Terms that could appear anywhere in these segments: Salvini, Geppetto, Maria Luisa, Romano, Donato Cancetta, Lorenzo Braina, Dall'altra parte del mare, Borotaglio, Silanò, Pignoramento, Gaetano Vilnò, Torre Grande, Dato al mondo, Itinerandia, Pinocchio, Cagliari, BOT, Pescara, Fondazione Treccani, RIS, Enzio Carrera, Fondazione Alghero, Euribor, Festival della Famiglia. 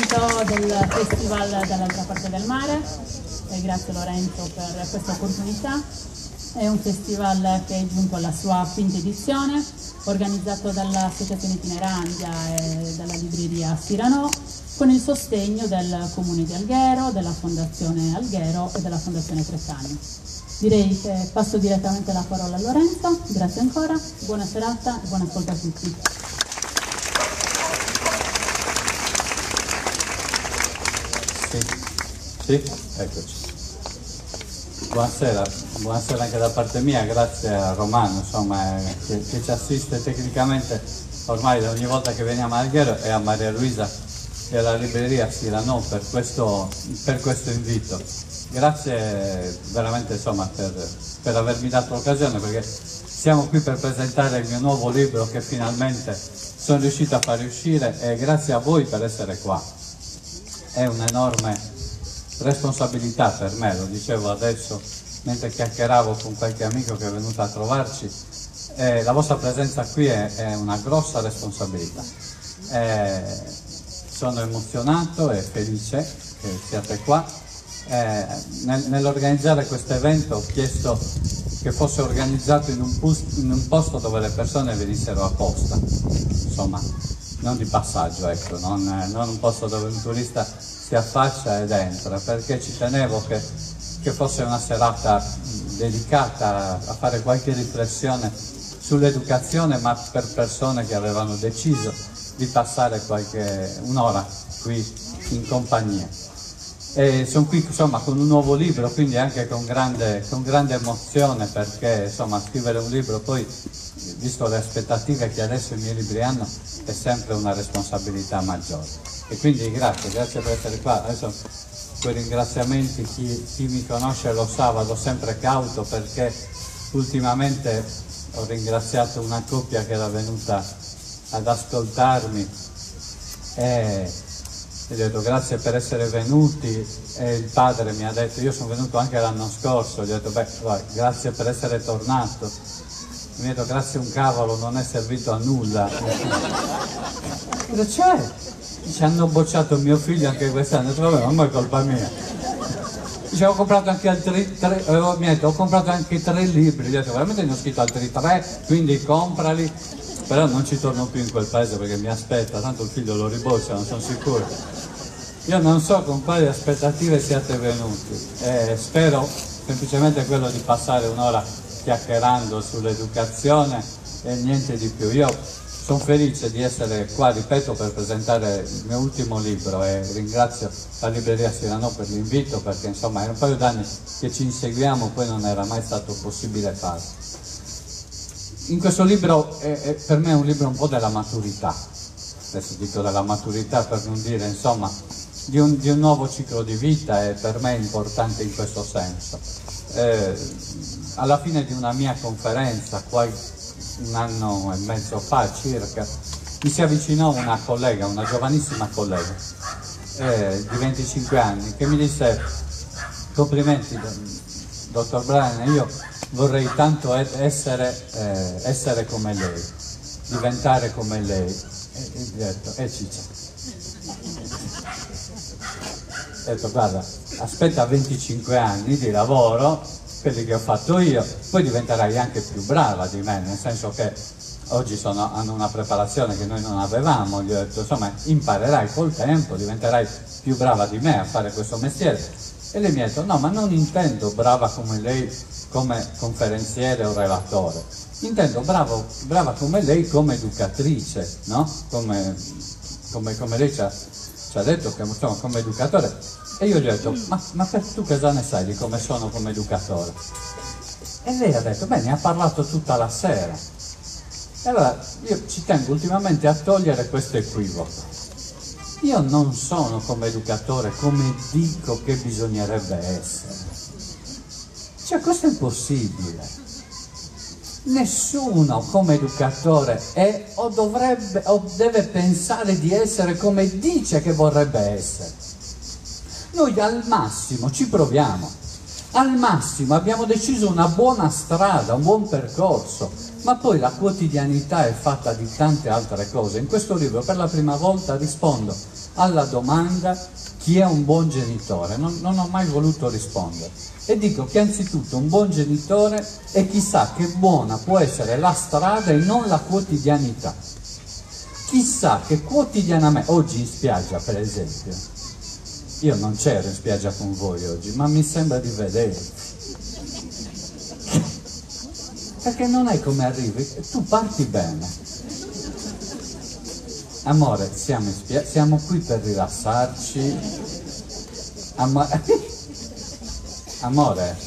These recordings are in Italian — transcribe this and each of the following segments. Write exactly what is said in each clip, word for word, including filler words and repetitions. evento del Festival dall'altra parte del mare. E grazie Lorenzo per questa opportunità. È un festival che è giunto alla sua quinta edizione, organizzato dall'Associazione Itinerandia e dalla libreria Silanò, con il sostegno del Comune di Alghero, della Fondazione Alghero e della Fondazione Treccani. Direi che passo direttamente la parola a Lorenzo, grazie ancora, buona serata e buon ascolto a tutti. Sì, sì? Eccoci. Buonasera, buonasera anche da parte mia, grazie a Romano insomma, eh, che, che ci assiste tecnicamente ormai ogni volta che veniamo a Alghero, e a Maria Luisa e alla libreria Silanò per questo, per questo invito. Grazie veramente insomma, per, per avermi dato l'occasione, perché siamo qui per presentare il mio nuovo libro che finalmente sono riuscito a far uscire, e grazie a voi per essere qua. È un'enorme responsabilità per me, lo dicevo adesso mentre chiacchieravo con qualche amico che è venuto a trovarci, eh, la vostra presenza qui è, è una grossa responsabilità. Eh, sono emozionato e felice che siate qua. Eh, nel, nell'organizzare questo evento ho chiesto che fosse organizzato in un, posto, in un posto dove le persone venissero apposta, insomma, non di passaggio, ecco, non, non un posto dove un turista si affaccia ed entra, perché ci tenevo che, che fosse una serata dedicata a fare qualche riflessione sull'educazione, ma per persone che avevano deciso di passare qualche un'ora qui in compagnia. E sono qui insomma con un nuovo libro, quindi anche con grande, con grande emozione, perché insomma scrivere un libro, poi visto le aspettative che adesso i miei libri hanno, è sempre una responsabilità maggiore. E quindi grazie, grazie per essere qua. Adesso quei ringraziamenti, chi, chi mi conosce lo sa, vado sempre cauto, perché ultimamente ho ringraziato una coppia che era venuta ad ascoltarmi e gli ho detto grazie per essere venuti, e il padre mi ha detto io sono venuto anche l'anno scorso, gli ho detto beh, vai, grazie per essere tornato, mi ha detto grazie un cavolo, non è servito a nulla. Cosa c'è? Ci hanno bocciato mio figlio anche quest'anno, non è colpa mia. Dice, ho comprato anche altri tre, eh, mi ha detto, ho comprato anche tre libri, gli ho detto, veramente ne ho scritto altri tre, quindi comprali, però non ci torno più in quel paese perché mi aspetta, tanto il figlio lo riboccia, non sono sicuro. Io non so con quali aspettative siate venuti, eh, spero semplicemente quello di passare un'ora chiacchierando sull'educazione e niente di più. Io sono felice di essere qua, ripeto, per presentare il mio ultimo libro, e ringrazio la libreria Silanò per l'invito, perché insomma è un paio d'anni che ci inseguiamo, poi non era mai stato possibile farlo. In questo libro, è, è, per me è un libro un po' della maturità, adesso dico della maturità per non dire insomma di un, di un nuovo ciclo di vita, e per me è importante in questo senso. Eh, alla fine di una mia conferenza, qualche un anno e mezzo fa circa, mi si avvicinò una collega, una giovanissima collega eh, di venticinque anni, che mi disse complimenti dottor Braina, io vorrei tanto essere, eh, essere come lei, diventare come lei, e gli ho detto e ciccia, ho detto guarda aspetta venticinque anni di lavoro, quelli che ho fatto io, poi diventerai anche più brava di me, nel senso che oggi sono, hanno una preparazione che noi non avevamo, gli ho detto insomma imparerai col tempo, diventerai più brava di me a fare questo mestiere, e lei mi ha detto no, ma non intendo brava come lei come conferenziere o relatore, intendo bravo, brava come lei come educatrice, no? Come, come, come lei ci ha, ci ha detto che, insomma, come educatore. E io gli ho detto, ma, ma per tu cosa ne sai di come sono come educatore? E lei ha detto, beh, ne ha parlato tutta la sera. E allora, io ci tengo ultimamente a togliere questo equivoco. Io non sono come educatore come dico che bisognerebbe essere. Cioè, questo è impossibile. Nessuno come educatore è o dovrebbe o deve pensare di essere come dice che vorrebbe essere. Noi al massimo ci proviamo, al massimo abbiamo deciso una buona strada, un buon percorso, ma poi la quotidianità è fatta di tante altre cose. In questo libro per la prima volta rispondo alla domanda chi è un buon genitore, non, non ho mai voluto rispondere, e dico che anzitutto un buon genitore è chi sa che buona può essere la strada e non la quotidianità, chi sa che quotidianamente, oggi in spiaggia per esempio, io non c'ero in spiaggia con voi oggi, ma mi sembra di vedere, perché non è come arrivi, tu parti bene. Amore, siamo, siamo qui per rilassarci. Amore, amore,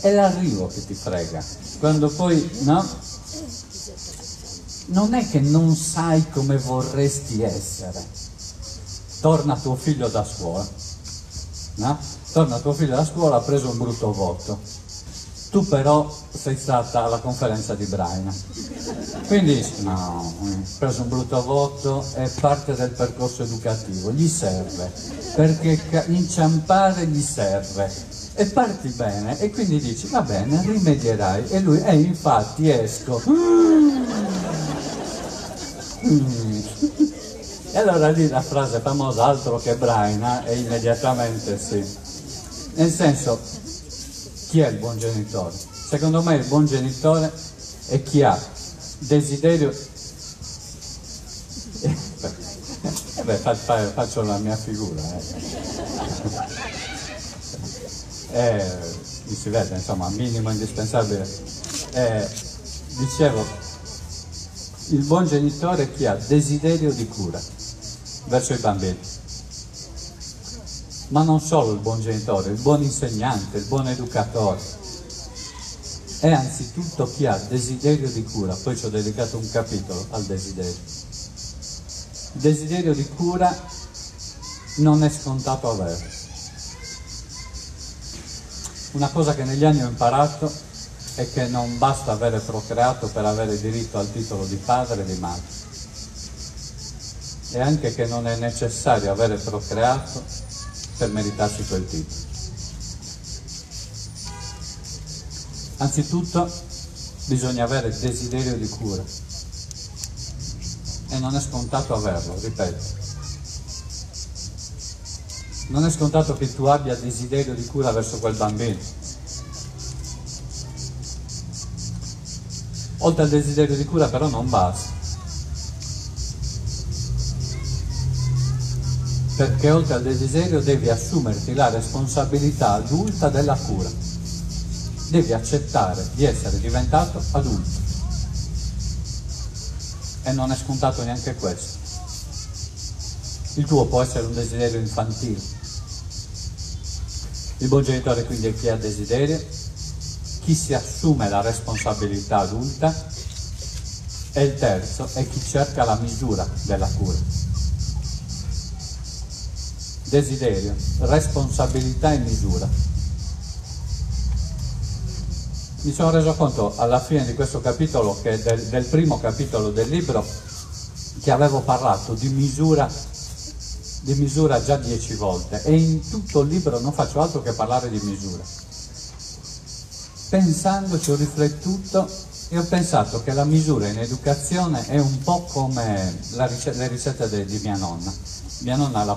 è l'arrivo che ti frega. Quando poi, no? Non è che non sai come vorresti essere. Torna tuo figlio da scuola, no? Torna tuo figlio da scuola, ha preso un brutto voto. Tu però sei stata alla conferenza di Braina, quindi no, hai preso un brutto voto, è parte del percorso educativo, gli serve, perché inciampare gli serve, e parti bene, e quindi dici va bene, rimedierai, e lui, e eh, infatti esco, mm. E allora lì la frase famosa altro che Braina, e immediatamente sì, nel senso... Chi è il buon genitore? Secondo me il buon genitore è chi ha desiderio... Eh beh, eh beh fa, fa, faccio la mia figura. Eh. Eh, mi si vede, insomma, minimo indispensabile. Eh, dicevo, il buon genitore è chi ha desiderio di cura verso i bambini. Ma non solo il buon genitore, il buon insegnante, il buon educatore. È anzitutto chi ha desiderio di cura, poi ci ho dedicato un capitolo al desiderio. Il desiderio di cura non è scontato avere. Una cosa che negli anni ho imparato è che non basta avere procreato per avere diritto al titolo di padre e di madre. E anche che non è necessario avere procreato per meritarsi quel titolo. Anzitutto bisogna avere desiderio di cura e non è scontato averlo, ripeto. Non è scontato che tu abbia desiderio di cura verso quel bambino. Oltre al desiderio di cura però non basta. Perché oltre al desiderio devi assumerti la responsabilità adulta della cura, devi accettare di essere diventato adulto e non è scontato neanche questo. Il tuo può essere un desiderio infantile. Il buon genitore quindi è chi ha desiderio, chi si assume la responsabilità adulta, e il terzo è chi cerca la misura della cura. Desiderio, responsabilità e misura. Mi sono reso conto alla fine di questo capitolo, che del, del primo capitolo del libro, che avevo parlato di misura, di misura già dieci volte, e in tutto il libro non faccio altro che parlare di misura. Pensandoci, ho riflettuto e ho pensato che la misura in educazione è un po' come la ricetta, le ricette de, di mia nonna. Mia nonna, la,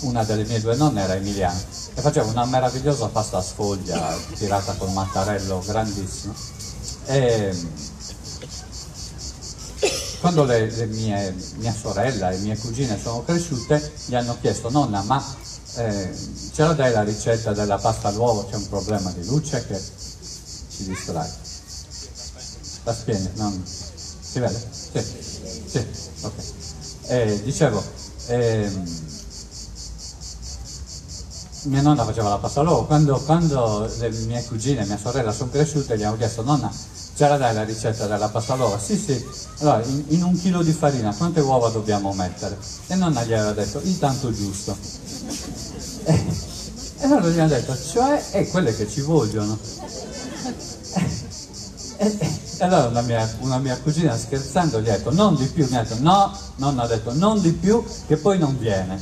una delle mie due nonne, era emiliana e faceva una meravigliosa pasta sfoglia tirata col mattarello grandissimo, e quando le, le mie, mia sorella e mie cugine sono cresciute gli hanno chiesto: nonna, ma eh, ce la dai la ricetta della pasta all'uovo? C'è un problema di luce che ci distrae. La spiene, non si vede? Sì, sì, ok. Eh, dicevo, eh, mia nonna faceva la pasta all'uovo. Quando, quando le mie cugine e mia sorella sono cresciute gli hanno chiesto: nonna, ce la dai la ricetta della pasta all'uovo? Sì, sì. Allora, in, in un chilo di farina quante uova dobbiamo mettere? E nonna gli aveva detto: il tanto giusto. E, e allora gli hanno detto: cioè, è quelle che ci vogliono. E, E allora una mia, una mia cugina, scherzando, gli ha detto: non di più. Mi ha detto: no, nonna ha detto non di più, che poi non viene.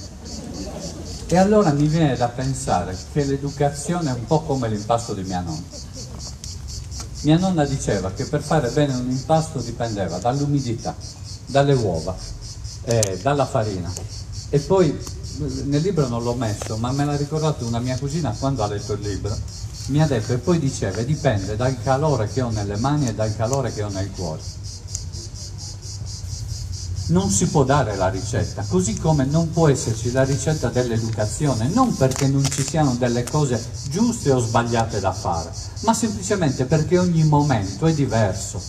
E allora mi viene da pensare che l'educazione è un po' come l'impasto di mia nonna. Mia nonna diceva che per fare bene un impasto dipendeva dall'umidità, dalle uova, eh, dalla farina, E poi nel libro non l'ho messo, ma me l'ha ricordato una mia cugina quando ha letto il libro, mi ha detto, e poi diceva, dipende dal calore che ho nelle mani e dal calore che ho nel cuore. Non si può dare la ricetta, così come non può esserci la ricetta dell'educazione, non perché non ci siano delle cose giuste o sbagliate da fare, ma semplicemente perché ogni momento è diverso.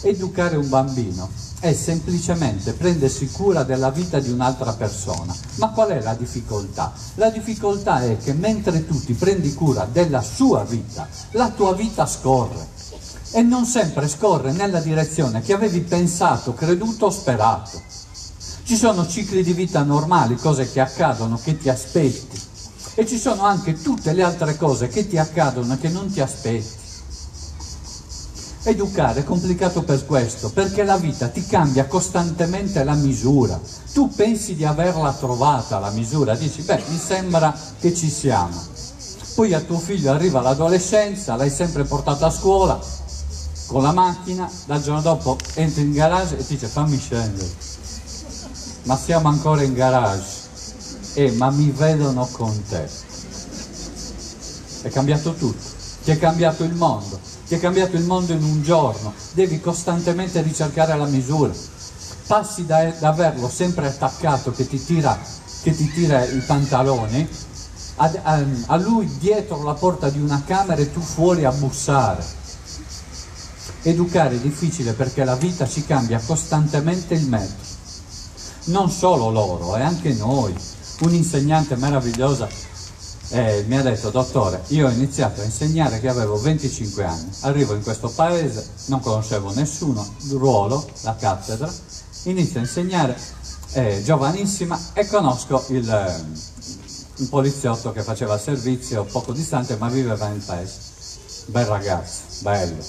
Educare un bambino è semplicemente prendersi cura della vita di un'altra persona. Ma qual è la difficoltà? La difficoltà è che mentre tu ti prendi cura della sua vita, la tua vita scorre, e non sempre scorre nella direzione che avevi pensato, creduto o sperato. Ci sono cicli di vita normali, cose che accadono, che ti aspetti, e ci sono anche tutte le altre cose che ti accadono e che non ti aspetti. Educare è complicato per questo, perché la vita ti cambia costantemente la misura. Tu pensi di averla trovata la misura, dici, beh, mi sembra che ci siamo. Poi a tuo figlio arriva l'adolescenza, l'hai sempre portato a scuola con la macchina, dal giorno dopo entri in garage e ti dice, fammi scendere, ma siamo ancora in garage, e eh, ma mi vedono con te. È cambiato tutto, ti è cambiato il mondo. Ti è cambiato il mondo in un giorno, devi costantemente ricercare la misura. Passi da, da averlo sempre attaccato che ti tira, che ti tira i pantaloni, a, a, a lui dietro la porta di una camera e tu fuori a bussare. Educare è difficile perché la vita ci cambia costantemente il metodo. Non solo loro, e anche noi. Un'insegnante meravigliosa Eh, mi ha detto, dottore, io ho iniziato a insegnare che avevo venticinque anni, arrivo in questo paese, non conoscevo nessuno, ruolo, la cattedra, inizio a insegnare, eh, giovanissima, e conosco il, eh, un poliziotto che faceva servizio poco distante, ma viveva nel paese, bel ragazzo, bello,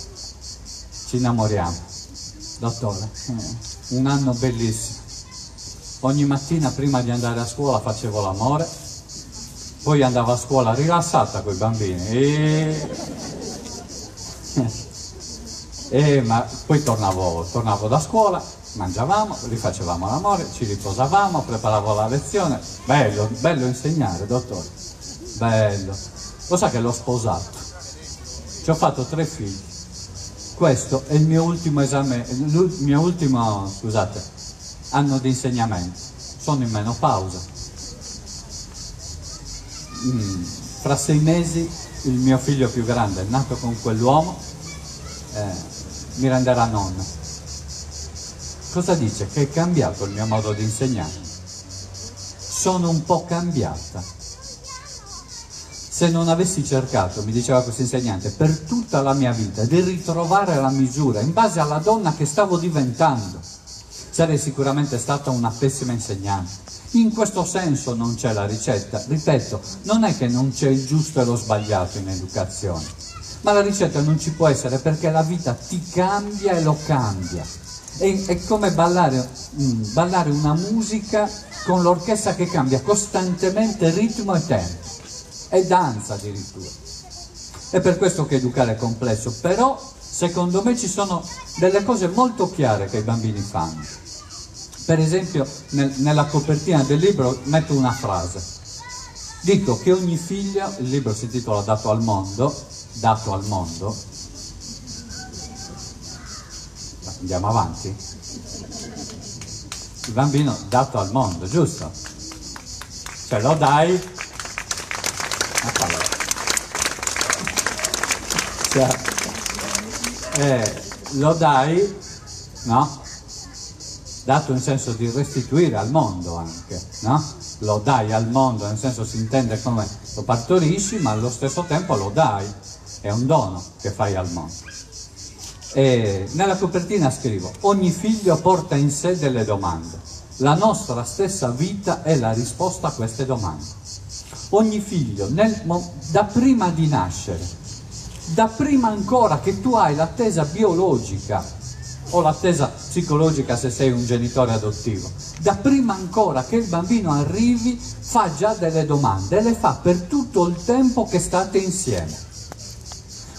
ci innamoriamo, dottore, eh, un anno bellissimo, ogni mattina prima di andare a scuola facevo l'amore, poi andava a scuola rilassata coi bambini e... e ma poi tornavo, tornavo da scuola, mangiavamo, rifacevamo l'amore, ci riposavamo, preparavo la lezione. Bello, bello insegnare, dottore, bello. Lo sa che l'ho sposato, ci ho fatto tre figli, questo è il mio ultimo esame, il mio ultimo, scusate, anno di insegnamento, sono in menopausa. Mm, fra sei mesi il mio figlio più grande, nato con quell'uomo, eh, mi renderà nonno. Cosa dice? Che è cambiato il mio modo di insegnare. Sono un po' cambiata. Se non avessi cercato, mi diceva questo insegnante, per tutta la mia vita di ritrovare la misura in base alla donna che stavo diventando, sarei sicuramente stata una pessima insegnante. In questo senso non c'è la ricetta, ripeto, non è che non c'è il giusto e lo sbagliato in educazione, ma la ricetta non ci può essere perché la vita ti cambia e lo cambia. È, è come ballare, mm, ballare una musica con l'orchestra che cambia costantemente ritmo e tempo, e danza addirittura. È per questo che educare è complesso, però secondo me ci sono delle cose molto chiare che i bambini fanno. Per esempio, nel, nella copertina del libro metto una frase. Dico che ogni figlio, il libro si intitola Dato al mondo, Dato al mondo, andiamo avanti, il bambino dato al mondo, giusto? Ce lo dai? Allora. Cioè, eh, lo dai? No? Dato in senso di restituire al mondo anche, no? Lo dai al mondo, nel senso si intende come lo partorisci, ma allo stesso tempo lo dai, è un dono che fai al mondo. E nella copertina scrivo, ogni figlio porta in sé delle domande, la nostra stessa vita è la risposta a queste domande. Ogni figlio, nel, da prima di nascere, da prima ancora che tu hai l'attesa biologica, o l'attesa psicologica se sei un genitore adottivo, da prima ancora che il bambino arrivi fa già delle domande e le fa per tutto il tempo che state insieme.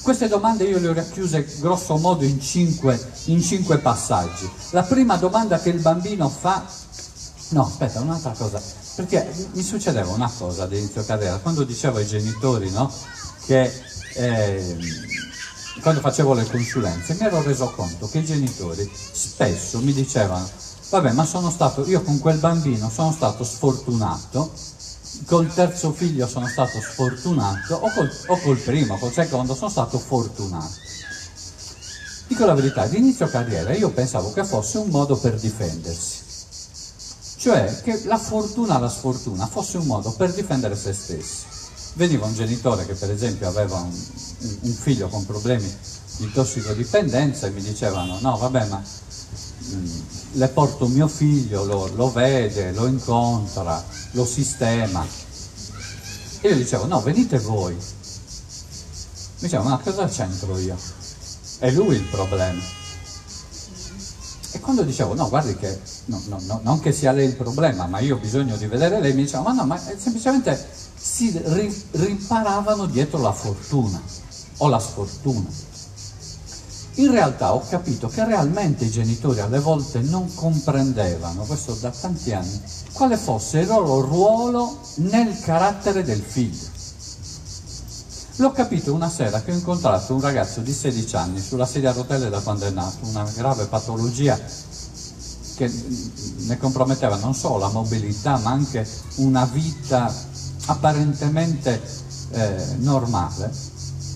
Queste domande io le ho racchiuse grosso modo in cinque, in cinque passaggi. La prima domanda che il bambino fa, no aspetta un'altra cosa, perché gli succedeva una cosa ad Enzio Carrera, quando dicevo ai genitori, no, che eh, quando facevo le consulenze mi ero reso conto che i genitori spesso mi dicevano: vabbè, ma sono stato, io con quel bambino sono stato sfortunato, col terzo figlio sono stato sfortunato, o col, o col primo, col secondo sono stato fortunato. Dico la verità, di inizio carriera io pensavo che fosse un modo per difendersi, cioè che la fortuna, la sfortuna fosse un modo per difendere se stessi. Veniva un genitore che per esempio aveva un, un figlio con problemi di tossicodipendenza e mi dicevano: no vabbè, ma le porto mio figlio, lo, lo vede, lo incontra, lo sistema. E io dicevo: no, venite voi. Mi dicevo: ma cosa c'entro io? È lui il problema. E quando dicevo: no, guardi che no, no, no, non che sia lei il problema, ma io ho bisogno di vedere lei, mi diceva: ma no, ma semplicemente si ri, rimparavano dietro la fortuna o la sfortuna. In realtà ho capito che realmente i genitori alle volte non comprendevano, questo da tanti anni, quale fosse il loro ruolo nel carattere del figlio. L'ho capito una sera che ho incontrato un ragazzo di sedici anni sulla sedia a rotelle da quando è nato, una grave patologia che ne comprometteva non solo la mobilità ma anche una vita apparentemente eh, normale.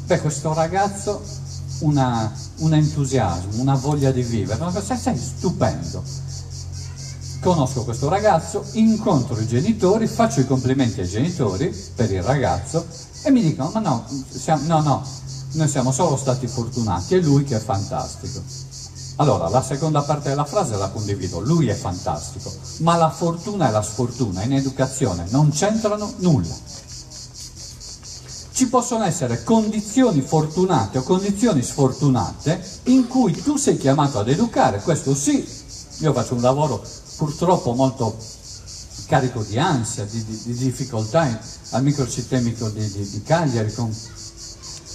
Beh, questo ragazzo... Una, un entusiasmo, una voglia di vivere, una cosa, sei stupendo. Conosco questo ragazzo, incontro i genitori, faccio i complimenti ai genitori per il ragazzo e mi dicono: ma no, siamo, no, no, noi siamo solo stati fortunati, è lui che è fantastico. Allora, la seconda parte della frase la condivido, lui è fantastico, ma la fortuna e la sfortuna in educazione non c'entrano nulla. Ci possono essere condizioni fortunate o condizioni sfortunate in cui tu sei chiamato ad educare, questo sì. Io faccio un lavoro purtroppo molto carico di ansia, di, di, di difficoltà al microsistemico di, di, di Cagliari, con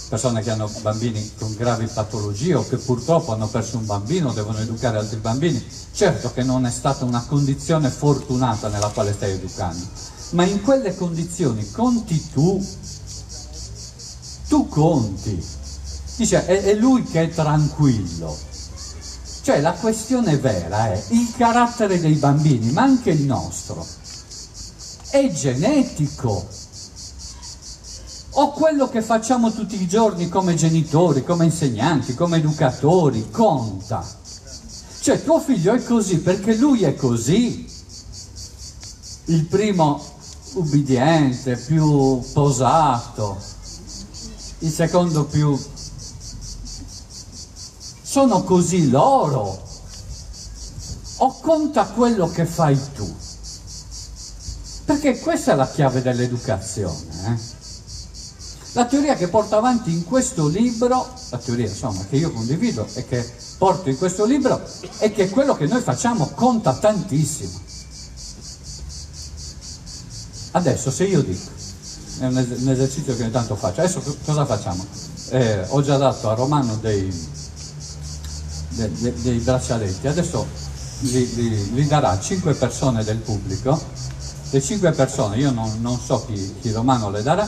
persone che hanno bambini con gravi patologie o che purtroppo hanno perso un bambino, devono educare altri bambini. Certo che non è stata una condizione fortunata nella quale stai educando, ma in quelle condizioni conti tu. Tu conti, dice, è, è lui che è tranquillo. Cioè la questione vera è il carattere dei bambini, ma anche il nostro. È genetico. O quello che facciamo tutti i giorni come genitori, come insegnanti, come educatori, conta. Cioè tuo figlio è così perché lui è così. Il primo ubbidiente, più posato. Il secondo più... sono così loro. O conta quello che fai tu, perché questa è la chiave dell'educazione, eh? La teoria che porto avanti in questo libro, la teoria insomma che io condivido e che porto in questo libro, è che quello che noi facciamo conta tantissimo. Adesso se io dico, è un, es un esercizio che ogni tanto faccio. Adesso cosa facciamo? Eh, ho già dato a Romano dei, de de dei braccialetti, adesso li, li, li darà a cinque persone del pubblico. Le cinque persone, io non, non so chi, chi Romano le darà,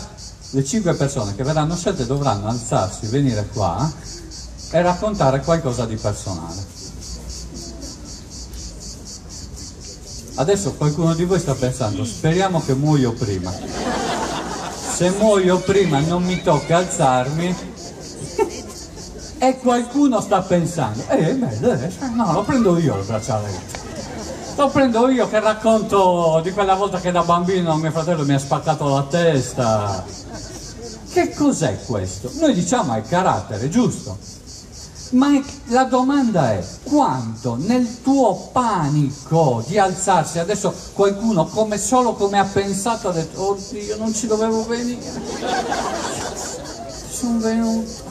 le cinque persone che verranno scelte dovranno alzarsi, venire qua e raccontare qualcosa di personale. Adesso qualcuno di voi sta pensando: speriamo che muoio prima. Se muoio prima non mi tocca alzarmi. E qualcuno sta pensando: eh, beh, no, lo prendo io il braccialetto, lo prendo io che racconto di quella volta che da bambino mio fratello mi ha spaccato la testa. Che cos'è questo? Noi diciamo è carattere, giusto? Ma è, la domanda è: quanto nel tuo panico di alzarsi adesso qualcuno, come solo come ha pensato, ha detto: oh Dio, non ci dovevo venire, sono venuto.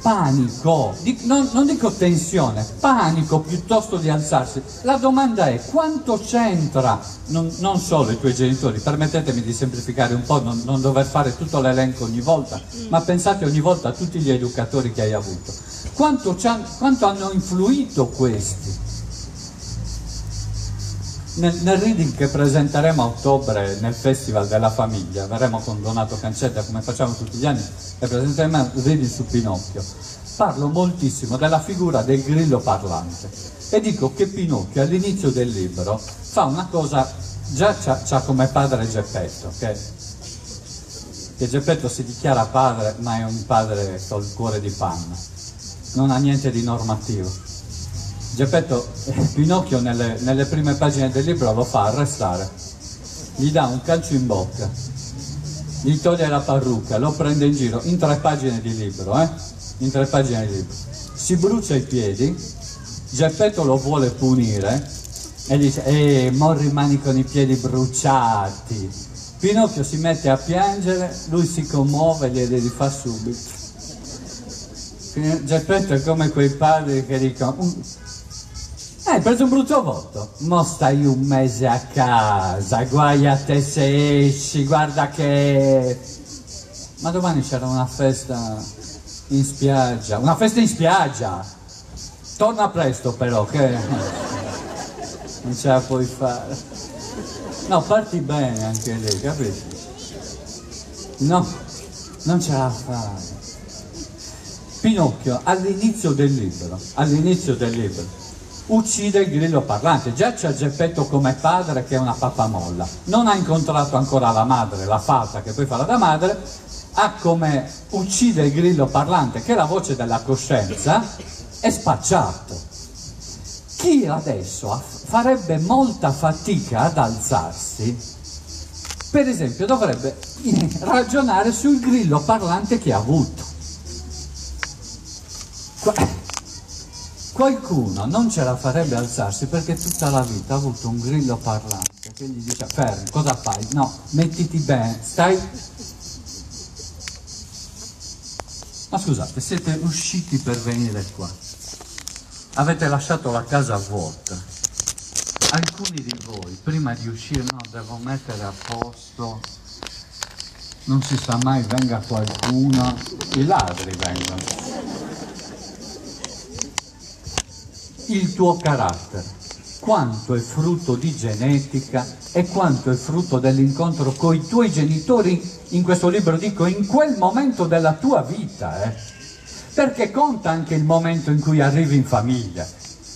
Panico, di, non, non dico tensione, panico piuttosto di alzarsi. La domanda è: quanto c'entra non, non solo i tuoi genitori, permettetemi di semplificare un po', non, non dover fare tutto l'elenco ogni volta, ma pensate ogni volta a tutti gli educatori che hai avuto, quanto, quanto hanno influito questi nel, nel reading che presenteremo a ottobre nel Festival della Famiglia, verremo con Donato Cancetta come facciamo tutti gli anni e presenteremo il reading su Pinocchio. Parlo moltissimo della figura del grillo parlante e dico che Pinocchio all'inizio del libro fa una cosa, già c'ha come padre Geppetto, che, che Geppetto si dichiara padre ma è un padre col cuore di panna, non ha niente di normativo. Geppetto, Pinocchio nelle, nelle prime pagine del libro lo fa arrestare, gli dà un calcio in bocca, gli toglie la parrucca, lo prende in giro in tre pagine di libro, eh? in tre pagine di libro, si brucia i piedi, Geppetto lo vuole punire e dice eh, mo rimani con i piedi bruciati. Pinocchio si mette a piangere, lui si commuove e glieli rifà subito. Geppetto è come quei padri che dicono eh, hai preso un brutto voto, mo stai un mese a casa, guai a te se esci, guarda che... Ma domani c'era una festa... in spiaggia, una festa in spiaggia, torna presto però che non ce la puoi fare. No, parti bene anche lì, capito? No, non ce la fai. Pinocchio all'inizio del libro, all'inizio del libro, uccide il grillo parlante, già c'è Geppetto come padre che è una pappamolla, non ha incontrato ancora la madre, la fata che poi farà da madre, ha come uccide il grillo parlante che è la voce della coscienza, è spacciato. Chi adesso farebbe molta fatica ad alzarsi, per esempio dovrebbe ragionare sul grillo parlante che ha avuto. Qua... Qualcuno non ce la farebbe alzarsi perché tutta la vita ha avuto un grillo parlante che gli dice fermi, cosa fai? No, mettiti bene, stai... Ma scusate, siete usciti per venire qua, avete lasciato la casa vuota, alcuni di voi prima di uscire no, devo mettere a posto, non si sa mai, venga qualcuno, i ladri vengono. Il tuo carattere, quanto è frutto di genetica e quanto è frutto dell'incontro con i tuoi genitori, in questo libro dico in quel momento della tua vita, eh? Perché conta anche il momento in cui arrivi in famiglia,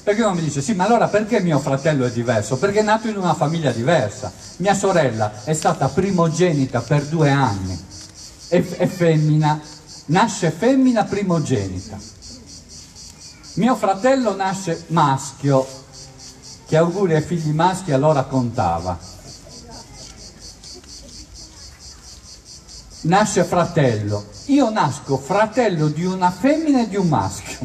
perché uno mi dice sì ma allora perché mio fratello è diverso? Perché è nato in una famiglia diversa, mia sorella è stata primogenita per due anni, è, è femmina, nasce femmina primogenita. Mio fratello nasce maschio, che auguri ai figli maschi allora contava. Nasce fratello, io nasco fratello di una femmina e di un maschio.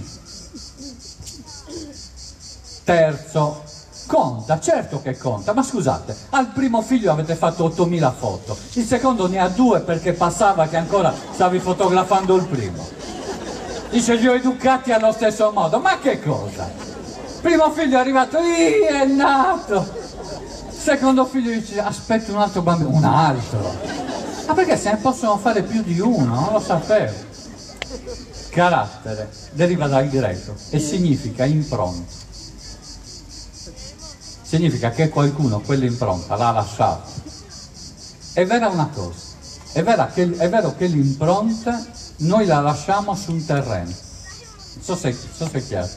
Terzo, conta, certo che conta, ma scusate, al primo figlio avete fatto ottomila foto, il secondo ne ha due perché passava che ancora stavi fotografando il primo. Dice li ho educati allo stesso modo, ma che cosa? Primo figlio è arrivato, lì è nato. Secondo figlio dice aspetta un altro bambino, un altro. Ma ah, perché se ne possono fare più di uno? Non lo sapevo. Carattere deriva dal greco e significa impronta. Significa che qualcuno quell'impronta l'ha lasciata. È vera una cosa, è, vera che, è vero che l'impronta noi la lasciamo su un terreno, non so se, so se è chiaro,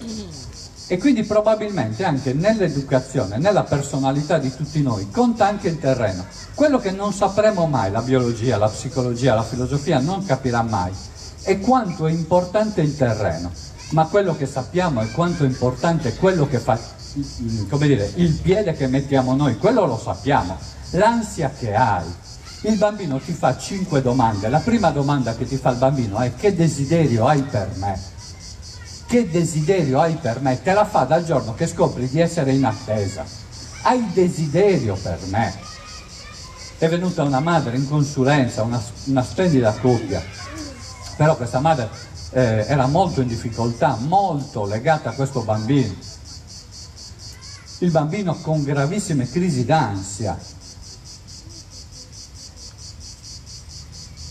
e quindi probabilmente anche nell'educazione, nella personalità di tutti noi conta anche il terreno, quello che non sapremo mai, la biologia, la psicologia, la filosofia non capirà mai è quanto è importante il terreno, ma quello che sappiamo è quanto è importante quello che fa, come dire, il piede che mettiamo noi, quello lo sappiamo, l'ansia che hai. Il bambino ti fa cinque domande, la prima domanda che ti fa il bambino è che desiderio hai per me? Che desiderio hai per me? Te la fa dal giorno che scopri di essere in attesa. Hai desiderio per me? È venuta una madre in consulenza, una, una splendida coppia, però questa madre eh, era molto in difficoltà, molto legata a questo bambino. Il bambino con gravissime crisi d'ansia.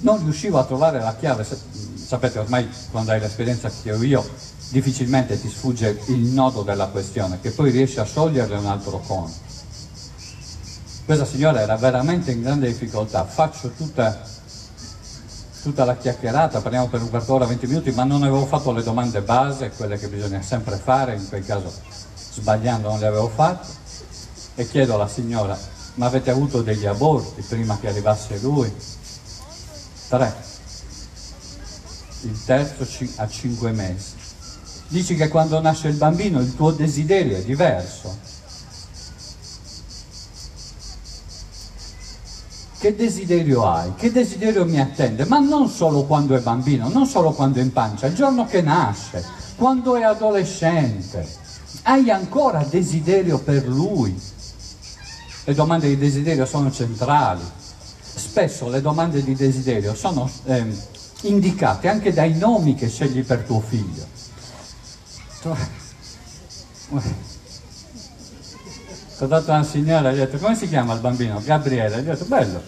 Non riuscivo a trovare la chiave, sapete ormai quando hai l'esperienza che ho io difficilmente ti sfugge il nodo della questione, che poi riesci a scioglierle un altro conto. Questa signora era veramente in grande difficoltà. Faccio tutta, tutta la chiacchierata, parliamo per un quarto d'ora, venti minuti, ma non avevo fatto le domande base, quelle che bisogna sempre fare, in quel caso sbagliando non le avevo fatte, e chiedo alla signora: ma avete avuto degli aborti prima che arrivasse lui? Tre. Il terzo a cinque mesi. Dici che quando nasce il bambino il tuo desiderio è diverso. Che desiderio hai? Che desiderio mi attende? Ma non solo quando è bambino, non solo quando è in pancia, il giorno che nasce, quando è adolescente. Hai ancora desiderio per lui? Le domande di desiderio sono centrali. Spesso le domande di desiderio sono eh, indicate anche dai nomi che scegli per tuo figlio. Ho dato a una signora, gli ho detto: come si chiama il bambino? Gabriele. Gli ho detto: bello,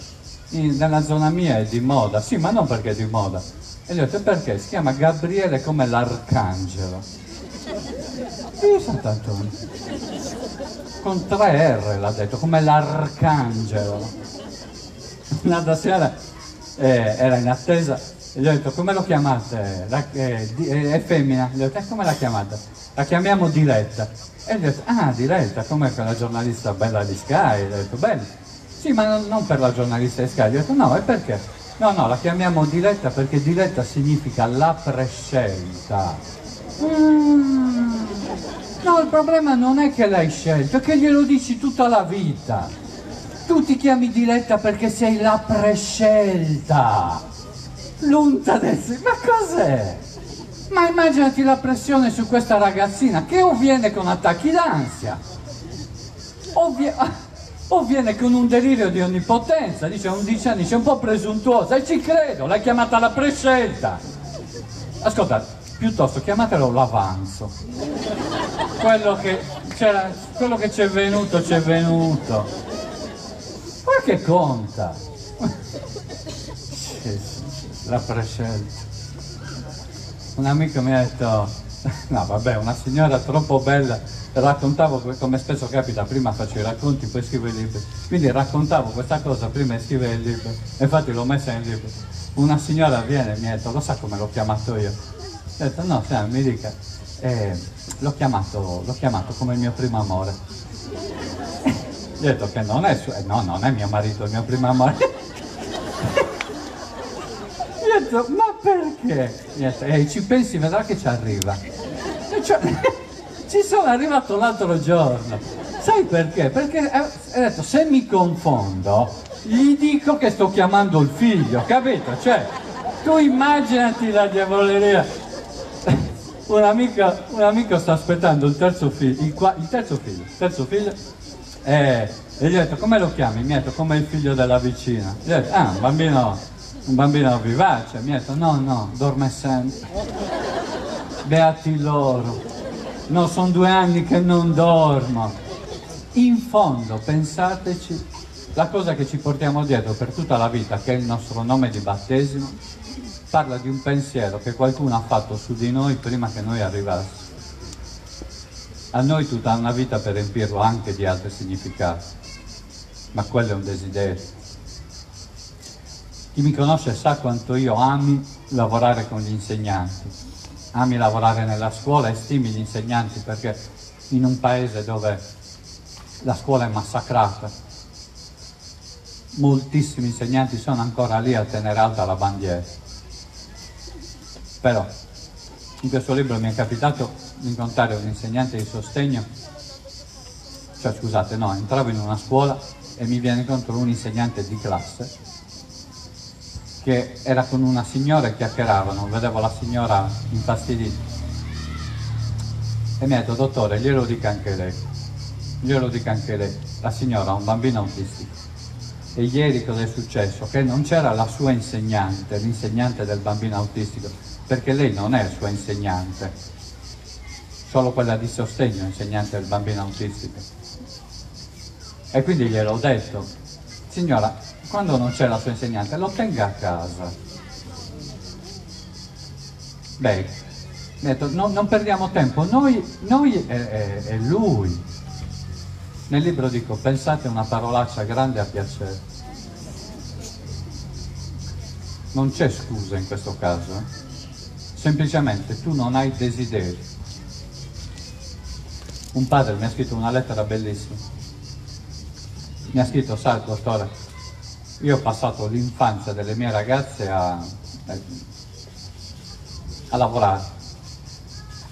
in, nella zona mia è di moda. Sì, ma non perché è di moda. E gli ho detto: perché? Si chiama Gabriele come l'arcangelo. Io Sant'Antonio. Con tre R l'ha detto, come l'arcangelo. Una signora eh, era in attesa, e gli ho detto: come lo chiamate? La, eh, di, eh, è femmina. Gli ho detto: eh, come la chiamate? La chiamiamo Diletta. E gli ho detto: ah, Diletta, come quella giornalista bella di Sky? Gli ho detto: bene, sì, ma non per la giornalista di Sky. Gli ho detto: no, e perché? No, no, la chiamiamo Diletta perché Diletta significa la prescelta. Mm. No, il problema non è che l'hai scelto, è che glielo dici tutta la vita. Tu ti chiami Diletta perché sei la prescelta. L'unta del... ma cos'è? Ma immaginati la pressione su questa ragazzina, che o viene con attacchi d'ansia o, o viene con un delirio di onnipotenza. Dice: a undici anni c'è un po' presuntuosa, e ci credo, l'hai chiamata la prescelta. Ascoltate, piuttosto chiamatelo l'avanzo. Quello che c'era, quello che c'è venuto, c'è venuto. Ma che conta? La prescelta. Un amico mi ha detto: no vabbè, una signora troppo bella, raccontavo, come spesso capita, prima faccio i racconti, poi scrivo i libri, quindi raccontavo questa cosa prima e scrivevo il libro, infatti l'ho messa in libro. Una signora viene e mi ha detto: lo sa come l'ho chiamato io? Ho detto: no, signora, mi dica. eh, l'ho chiamato, l'ho chiamato come il mio primo amore. Gli ho detto che non è suo, eh, no, non è mio marito, è il mio primo amore. Ma perché? E ci pensi, vedrà che ci arriva. Cioè, ci sono arrivato l'altro giorno. Sai perché? Perché ho detto: se mi confondo gli dico che sto chiamando il figlio, capito? Cioè, tu immaginati la diavoleria. Un amico, un amico sta aspettando il terzo figlio, il, il terzo figlio, il terzo figlio. E, e gli ho detto: come lo chiami? Mi ha detto: come il figlio della vicina. Gli ho detto: ah, un bambino... un bambino vivace. Mi ha detto: no, no, dorme sempre. Beati loro. No, sono due anni che non dormo. In fondo, pensateci, la cosa che ci portiamo dietro per tutta la vita, che è il nostro nome di battesimo, parla di un pensiero che qualcuno ha fatto su di noi prima che noi arrivassimo. A noi tutta una vita per riempirlo anche di altri significati, ma quello è un desiderio. Chi mi conosce sa quanto io ami lavorare con gli insegnanti, ami lavorare nella scuola e stimi gli insegnanti, perché in un paese dove la scuola è massacrata, moltissimi insegnanti sono ancora lì a tenere alta la bandiera. Però in questo libro mi è capitato di incontrare un insegnante di sostegno, cioè scusate, no, entravo in una scuola e mi viene incontro un insegnante di classe che era con una signora e chiacchieravano. Vedevo la signora infastidita e mi ha detto: dottore, glielo dica anche lei, glielo dica anche lei, la signora ha un bambino autistico, e ieri cosa è successo? Che non c'era la sua insegnante, l'insegnante del bambino autistico, perché lei non è sua insegnante, solo quella di sostegno, insegnante del bambino autistico. E quindi gliel'ho detto: signora, quando non c'è la sua insegnante, lo tenga a casa. Beh, detto, no, non perdiamo tempo, noi, noi e, e, e lui. Nel libro dico, pensate una parolaccia grande a piacere. Non c'è scusa in questo caso, eh? Semplicemente tu non hai desideri. Un padre mi ha scritto una lettera bellissima. Mi ha scritto, sai dottore, io ho passato l'infanzia delle mie ragazze a, a lavorare.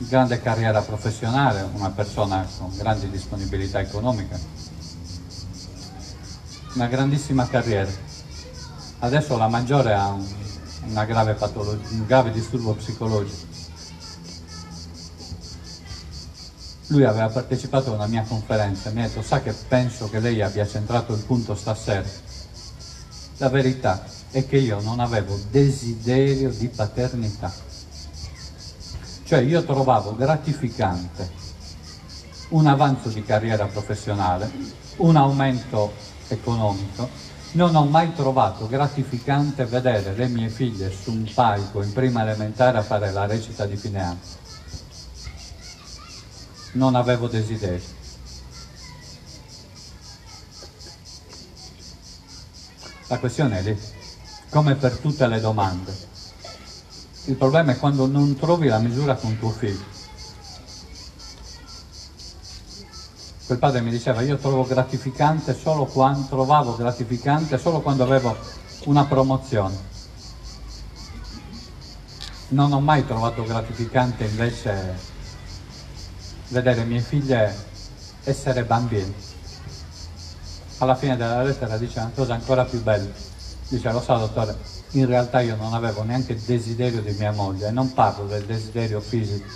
Grande carriera professionale, una persona con grandi disponibilità economica, una grandissima carriera. Adesso la maggiore ha un, una grave patologia, un grave disturbo psicologico. Lui aveva partecipato a una mia conferenza e mi ha detto, sa che penso che lei abbia centrato il punto stasera. La verità è che io non avevo desiderio di paternità. Cioè io trovavo gratificante un avanzo di carriera professionale, un aumento economico. Non ho mai trovato gratificante vedere le mie figlie su un palco in prima elementare a fare la recita di fine anno. Non avevo desideri. La questione è lì, come per tutte le domande. Il problema è quando non trovi la misura con tuo figlio. Quel padre mi diceva, io trovo gratificante solo quando, trovavo gratificante solo quando avevo una promozione. Non ho mai trovato gratificante invece vedere mie figlie essere bambini. Alla fine della lettera dice una cosa ancora più bella. Dice, lo sa dottore, in realtà io non avevo neanche il desiderio di mia moglie, e non parlo del desiderio fisico,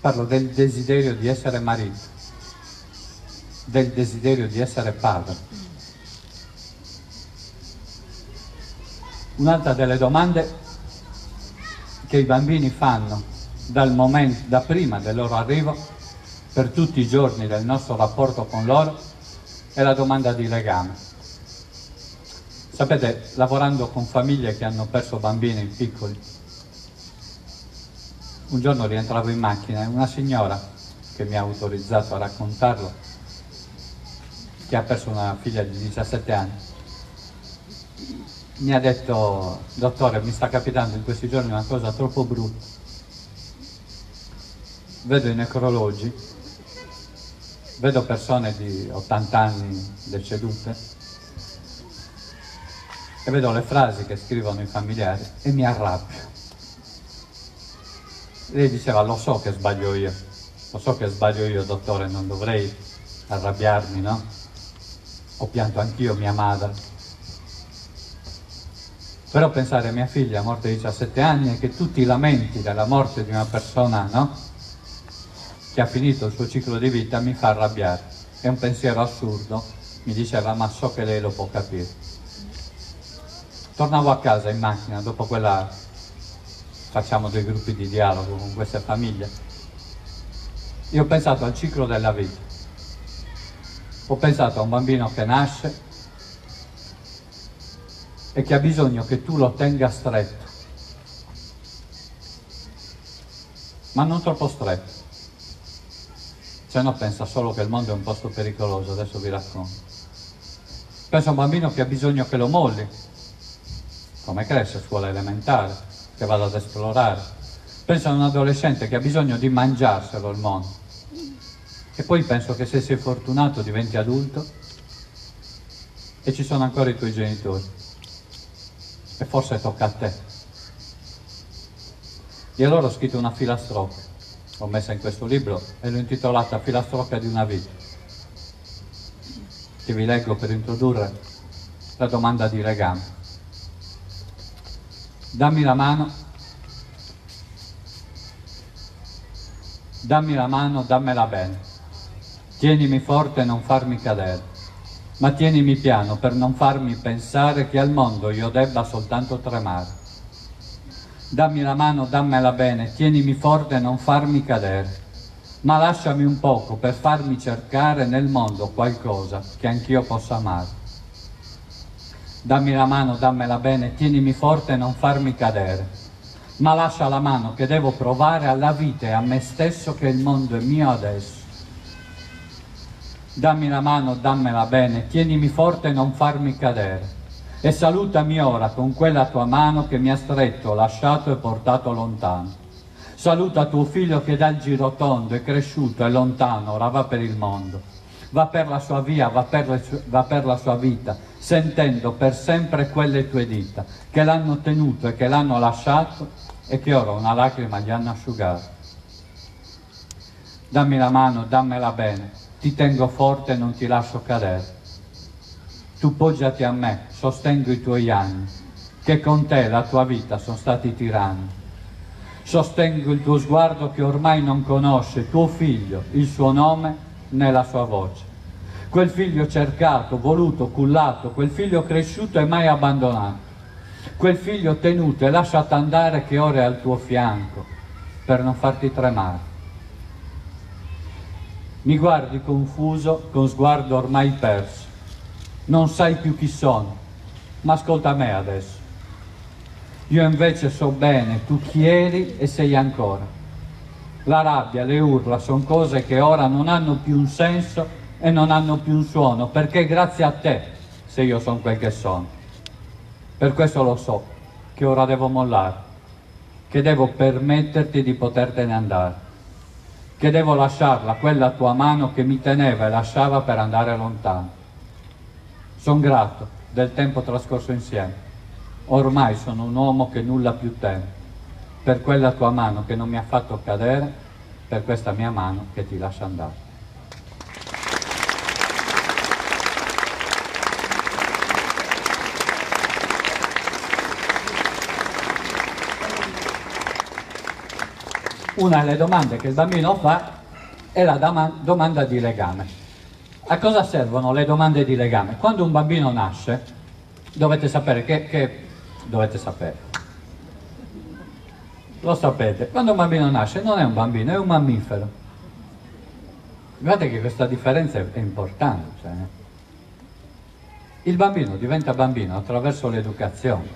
parlo del desiderio di essere marito, del desiderio di essere padre. Un'altra delle domande che i bambini fanno dal momento, da prima del loro arrivo, per tutti i giorni del nostro rapporto con loro, è la domanda di legame. Sapete, lavorando con famiglie che hanno perso bambini piccoli, un giorno rientravo in macchina e una signora, che mi ha autorizzato a raccontarlo, che ha perso una figlia di diciassette anni, mi ha detto, dottore, mi sta capitando in questi giorni una cosa troppo brutta. Vedo i necrologi, vedo persone di ottanta anni decedute, e vedo le frasi che scrivono i familiari e mi arrabbio. Lei diceva, lo so che sbaglio io, lo so che sbaglio io dottore, non dovrei arrabbiarmi, no? Ho pianto anch'io mia madre. Però pensare a mia figlia morta a diciassette anni e che tutti i lamenti della morte di una persona, no? Che ha finito il suo ciclo di vita mi fa arrabbiare. È un pensiero assurdo, mi diceva, ma so che lei lo può capire. Tornavo a casa in macchina, dopo quella facciamo dei gruppi di dialogo con queste famiglie. Io ho pensato al ciclo della vita. Ho pensato a un bambino che nasce e che ha bisogno che tu lo tenga stretto, ma non troppo stretto. Se no pensa solo che il mondo è un posto pericoloso, adesso vi racconto. Penso a un bambino che ha bisogno che lo molli, come cresce, scuola elementare, che vado ad esplorare. Penso a un adolescente che ha bisogno di mangiarselo il mondo. E poi penso che se sei fortunato diventi adulto e ci sono ancora i tuoi genitori. E forse tocca a te. E allora ho scritto una filastrocca, l'ho messa in questo libro e l'ho intitolata Filastrocca di una vita. Che vi leggo per introdurre la domanda di legame. Dammi la mano, dammi la mano, dammela bene, tienimi forte e non farmi cadere, ma tienimi piano per non farmi pensare che al mondo io debba soltanto tremare. Dammi la mano, dammela bene, tienimi forte e non farmi cadere, ma lasciami un poco per farmi cercare nel mondo qualcosa che anch'io possa amare. Dammi la mano, dammela bene, tienimi forte e non farmi cadere, ma lascia la mano che devo provare alla vita e a me stesso che il mondo è mio adesso. Dammi la mano, dammela bene, tienimi forte e non farmi cadere. E salutami ora con quella tua mano che mi ha stretto, lasciato e portato lontano. Saluta tuo figlio che dal girotondo è cresciuto e lontano, ora va per il mondo. Va per la sua via, va per, le, va per la sua vita, sentendo per sempre quelle tue dita che l'hanno tenuto e che l'hanno lasciato e che ora una lacrima gli hanno asciugato. Dammi la mano, dammela bene, ti tengo forte e non ti lascio cadere. Tu poggiati a me, sostengo i tuoi anni, che con te la tua vita sono stati tiranni. Sostengo il tuo sguardo che ormai non conosce tuo figlio, il suo nome né la sua voce. Quel figlio cercato, voluto, cullato, quel figlio cresciuto e mai abbandonato. Quel figlio tenuto e lasciato andare che ora è al tuo fianco, per non farti tremare. Mi guardi confuso, con sguardo ormai perso. Non sai più chi sono, ma ascolta me adesso. Io invece so bene tu chi eri e sei ancora. La rabbia, le urla sono cose che ora non hanno più un senso e non hanno più un suono, perché grazie a te se io sono quel che sono. Per questo lo so, che ora devo mollare, che devo permetterti di potertene andare, che devo lasciarla quella tua mano che mi teneva e lasciava per andare lontano. Sono grato del tempo trascorso insieme, ormai sono un uomo che nulla più teme, per quella tua mano che non mi ha fatto cadere, per questa mia mano che ti lascia andare. Una delle domande che il bambino fa è la domanda di legame. A cosa servono le domande di legame? Quando un bambino nasce, dovete sapere che, che... dovete sapere. Lo sapete. Quando un bambino nasce non è un bambino, è un mammifero. Guardate che questa differenza è importante. Cioè. Il bambino diventa bambino attraverso l'educazione.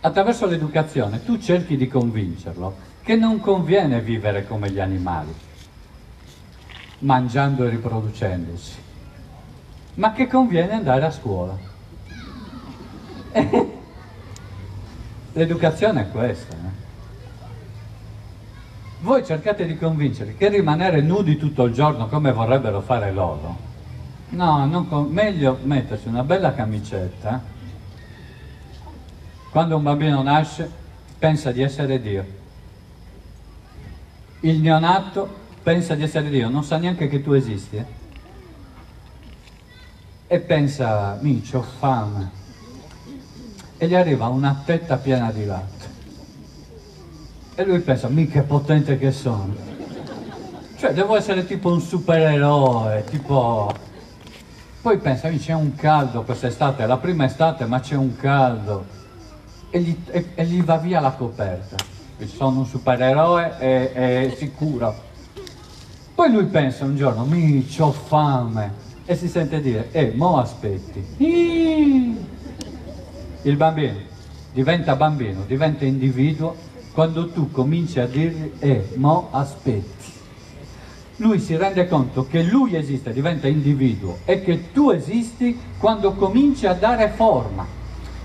Attraverso l'educazione tu cerchi di convincerlo che non conviene vivere come gli animali, mangiando e riproducendosi, ma che conviene andare a scuola. L'educazione è questa, eh? Voi cercate di convincerli che rimanere nudi tutto il giorno come vorrebbero fare loro, no, non con... meglio mettersi una bella camicetta. Quando un bambino nasce pensa di essere Dio, il neonato pensa di essere Dio, non sa neanche che tu esisti, eh? E pensa, mi c'ho fame, e gli arriva una tetta piena di latte, e lui pensa, mi che potente che sono, cioè devo essere tipo un supereroe, tipo... Poi pensa, mi c'è un caldo quest'estate, è la prima estate, ma c'è un caldo, e gli, e, e gli va via la coperta, sono un supereroe e, e sicuro. Poi lui pensa un giorno, mi c'ho fame, e si sente dire, eh, mo aspetti. Iii. Il bambino diventa bambino, diventa individuo, quando tu cominci a dirgli, eh, mo aspetti. Lui si rende conto che lui esiste, diventa individuo, e che tu esisti quando cominci a dare forma.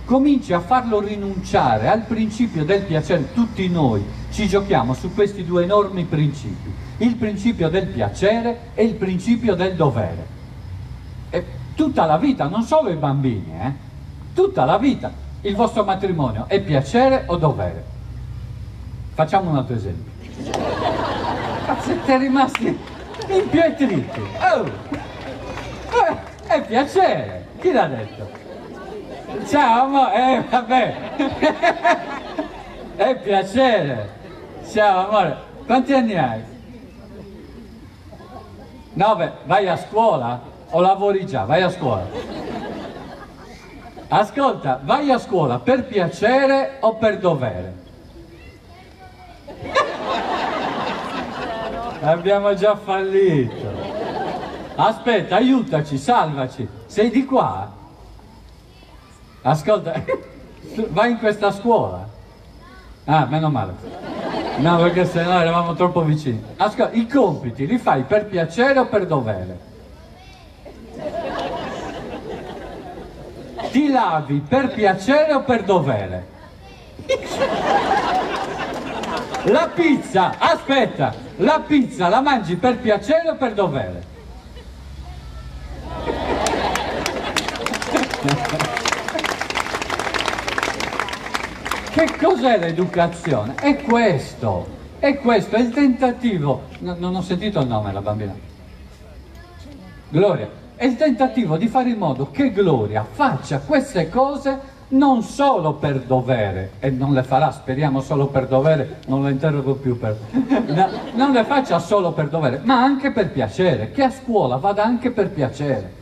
Cominci a farlo rinunciare al principio del piacere. Tutti noi ci giochiamo su questi due enormi principi. Il principio del piacere e il principio del dovere. E tutta la vita, non solo i bambini, eh? Tutta la vita, il vostro matrimonio è piacere o dovere? Facciamo un altro esempio. Siete rimasti impietriti. Oh. Eh, è piacere, chi l'ha detto? Ciao amore, eh, vabbè. È piacere. Ciao amore, quanti anni hai? No, beh, vai a scuola o lavori già, vai a scuola. Ascolta, vai a scuola per piacere o per dovere? Abbiamo già fallito. Aspetta, aiutaci, salvaci. Sei di qua? Ascolta, vai in questa scuola. Ah, meno male. No, perché sennò eravamo troppo vicini. Ascolta, i compiti li fai per piacere o per dovere? ti lavi per piacere o per dovere? La pizza, aspetta, la pizza la mangi per piacere o per dovere? Che cos'è l'educazione? È questo, è questo, è il tentativo, no, non ho sentito il nome la bambina, Gloria, è il tentativo di fare in modo che Gloria faccia queste cose non solo per dovere, e non le farà, speriamo, solo per dovere, non lo interrogo più per... No, non le faccia solo per dovere, ma anche per piacere, che a scuola vada anche per piacere.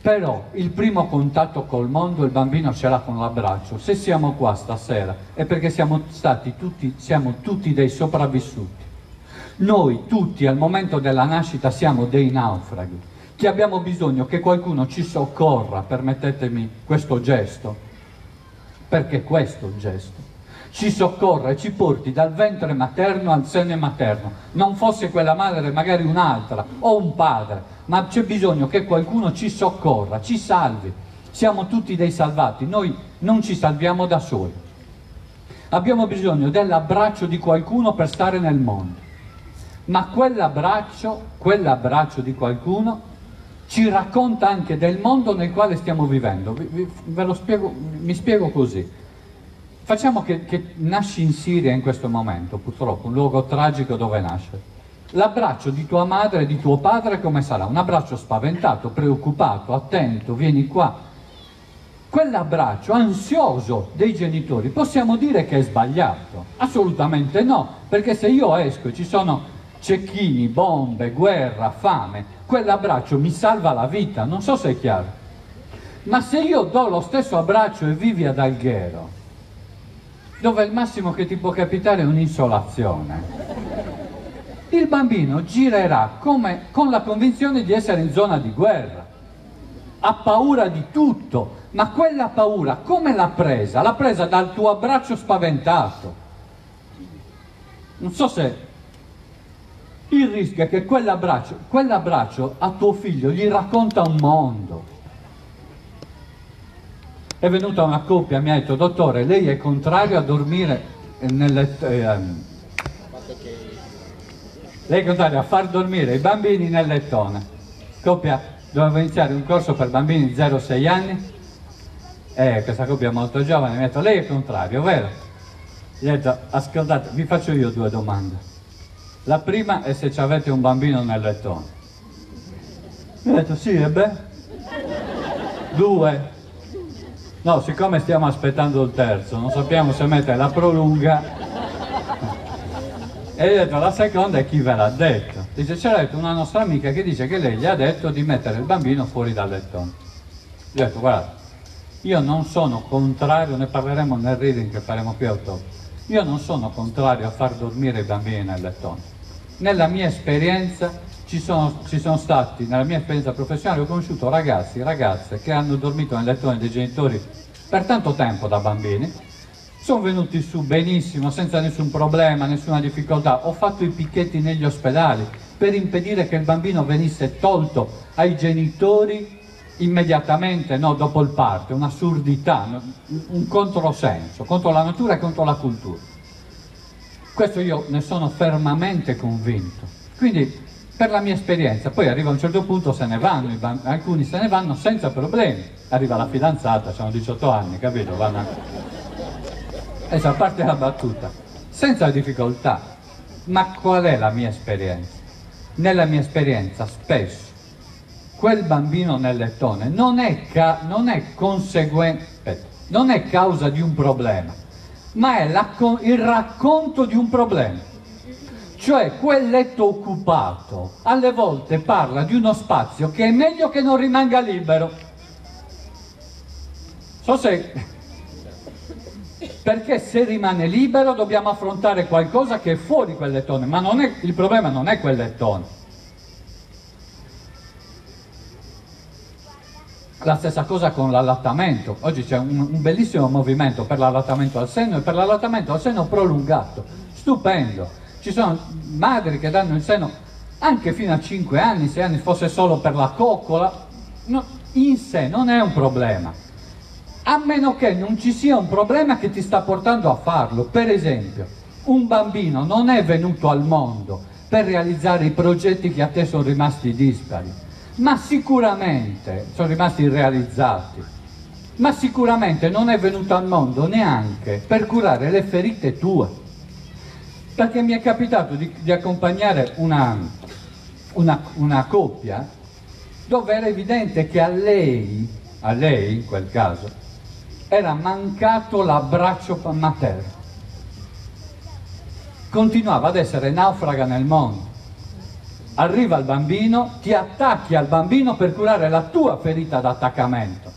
Però il primo contatto col mondo il bambino ce l'ha con l'abbraccio. Se siamo qua stasera è perché siamo stati tutti, siamo tutti dei sopravvissuti. Noi tutti al momento della nascita siamo dei naufraghi, che abbiamo bisogno che qualcuno ci soccorra, permettetemi questo gesto, perché questo è un gesto, ci soccorra e ci porti dal ventre materno al seno materno, non fosse quella madre magari un'altra o un padre, ma c'è bisogno che qualcuno ci soccorra, ci salvi, siamo tutti dei salvati, noi non ci salviamo da soli, abbiamo bisogno dell'abbraccio di qualcuno per stare nel mondo, ma quell'abbraccio, quell'abbraccio di qualcuno ci racconta anche del mondo nel quale stiamo vivendo. Vi, vi, ve lo spiego, mi spiego così. Facciamo che, che nasci in Siria in questo momento, purtroppo, un luogo tragico dove nasce. L'abbraccio di tua madre e di tuo padre come sarà? Un abbraccio spaventato, preoccupato, attento, vieni qua. Quell'abbraccio ansioso dei genitori, possiamo dire che è sbagliato? Assolutamente no, perché se io esco e ci sono cecchini, bombe, guerra, fame, quell'abbraccio mi salva la vita, non so se è chiaro. Ma se io do lo stesso abbraccio e vivi ad Alghero, dove il massimo che ti può capitare è un'insolazione, il bambino girerà come, con la convinzione di essere in zona di guerra, ha paura di tutto, ma quella paura come l'ha presa? L'ha presa dal tuo abbraccio spaventato. Non so se... Il rischio è che quell'abbraccio, quell'abbraccio a tuo figlio gli racconta un mondo. È venuta una coppia, mi ha detto, dottore, lei è contrario a dormire nelle... Ehm, lei è contrario a far dormire i bambini nel lettone. Coppia, doveva iniziare un corso per bambini di zero a sei anni. Eh, questa coppia è molto giovane, mi ha detto, lei è contrario, vero? Gli ho detto, ascoltate, vi faccio io due domande. La prima è se ci avete un bambino nel lettone. Mi ha detto sì, e beh? Due. No, siccome stiamo aspettando il terzo, non sappiamo se mette la prolunga. E gli ho detto, la seconda è chi ve l'ha detto. Dice, c'era detto una nostra amica che dice che lei gli ha detto di mettere il bambino fuori dal lettone. Gli ho detto, guarda, io non sono contrario, ne parleremo nel reading che faremo qui a ottobre. Io non sono contrario a far dormire i bambini nel lettone. Nella mia esperienza ci sono, ci sono stati, nella mia esperienza professionale ho conosciuto ragazzi e ragazze che hanno dormito nel lettone dei genitori per tanto tempo da bambini, sono venuti su benissimo, senza nessun problema, nessuna difficoltà, ho fatto i picchetti negli ospedali per impedire che il bambino venisse tolto ai genitori immediatamente, no, dopo il parto, un'assurdità, un controsenso, contro la natura e contro la cultura. Questo io ne sono fermamente convinto. Quindi, per la mia esperienza, poi arriva un certo punto, se ne vanno, alcuni se ne vanno senza problemi. Arriva la fidanzata, sono diciotto anni, capito? Vanno... Adesso, a parte la battuta, senza difficoltà. Ma qual è la mia esperienza? Nella mia esperienza, spesso, quel bambino nel lettone non è, ca non è conseguente, aspetta, non è causa di un problema, ma è la il racconto di un problema. Cioè quel letto occupato alle volte parla di uno spazio che è meglio che non rimanga libero. So se... Perché se rimane libero dobbiamo affrontare qualcosa che è fuori quel lettone, ma non è, il problema non è quel lettone. La stessa cosa con l'allattamento, oggi c'è un, un bellissimo movimento per l'allattamento al seno e per l'allattamento al seno prolungato, stupendo, ci sono madri che danno il seno anche fino a cinque anni, sei anni, fosse solo per la coccola, no, in sé non è un problema, a meno che non ci sia un problema che ti sta portando a farlo. Per esempio, un bambino non è venuto al mondo per realizzare i progetti che a te sono rimasti dispari, ma sicuramente sono rimasti irrealizzati, ma sicuramente non è venuto al mondo neanche per curare le ferite tue. Perché mi è capitato di, di accompagnare una, una, una coppia dove era evidente che a lei, a lei in quel caso, era mancato l'abbraccio materno. Continuava ad essere naufraga nel mondo. Arriva il bambino, ti attacchi al bambino per curare la tua ferita d'attaccamento.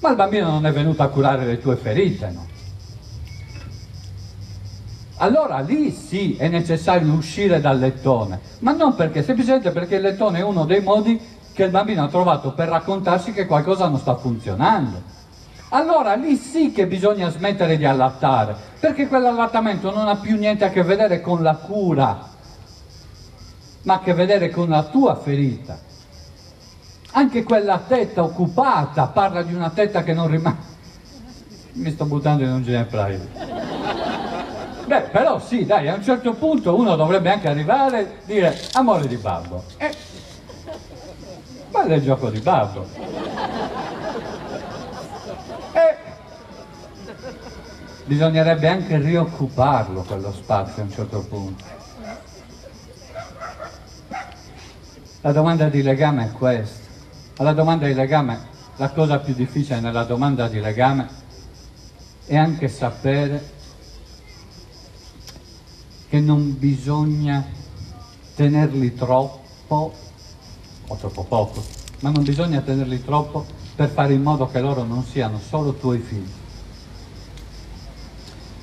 Ma il bambino non è venuto a curare le tue ferite, no? Allora lì sì è necessario uscire dal lettone, ma non perché, semplicemente perché il lettone è uno dei modi che il bambino ha trovato per raccontarsi che qualcosa non sta funzionando. Allora lì sì che bisogna smettere di allattare, perché quell'allattamento non ha più niente a che vedere con la cura, ma a che vedere con la tua ferita. Anche quella tetta occupata parla di una tetta che non rimane. Mi sto buttando in un ginepraio. Beh, però sì, dai, a un certo punto uno dovrebbe anche arrivare e dire amore di babbo. Eh, qual è il gioco di babbo? Eh, bisognerebbe anche rioccuparlo quello spazio a un certo punto. La domanda di legame è questa. Alla domanda di legame, la cosa più difficile nella domanda di legame è anche sapere che non bisogna tenerli troppo o troppo poco, ma non bisogna tenerli troppo per fare in modo che loro non siano solo tuoi figli.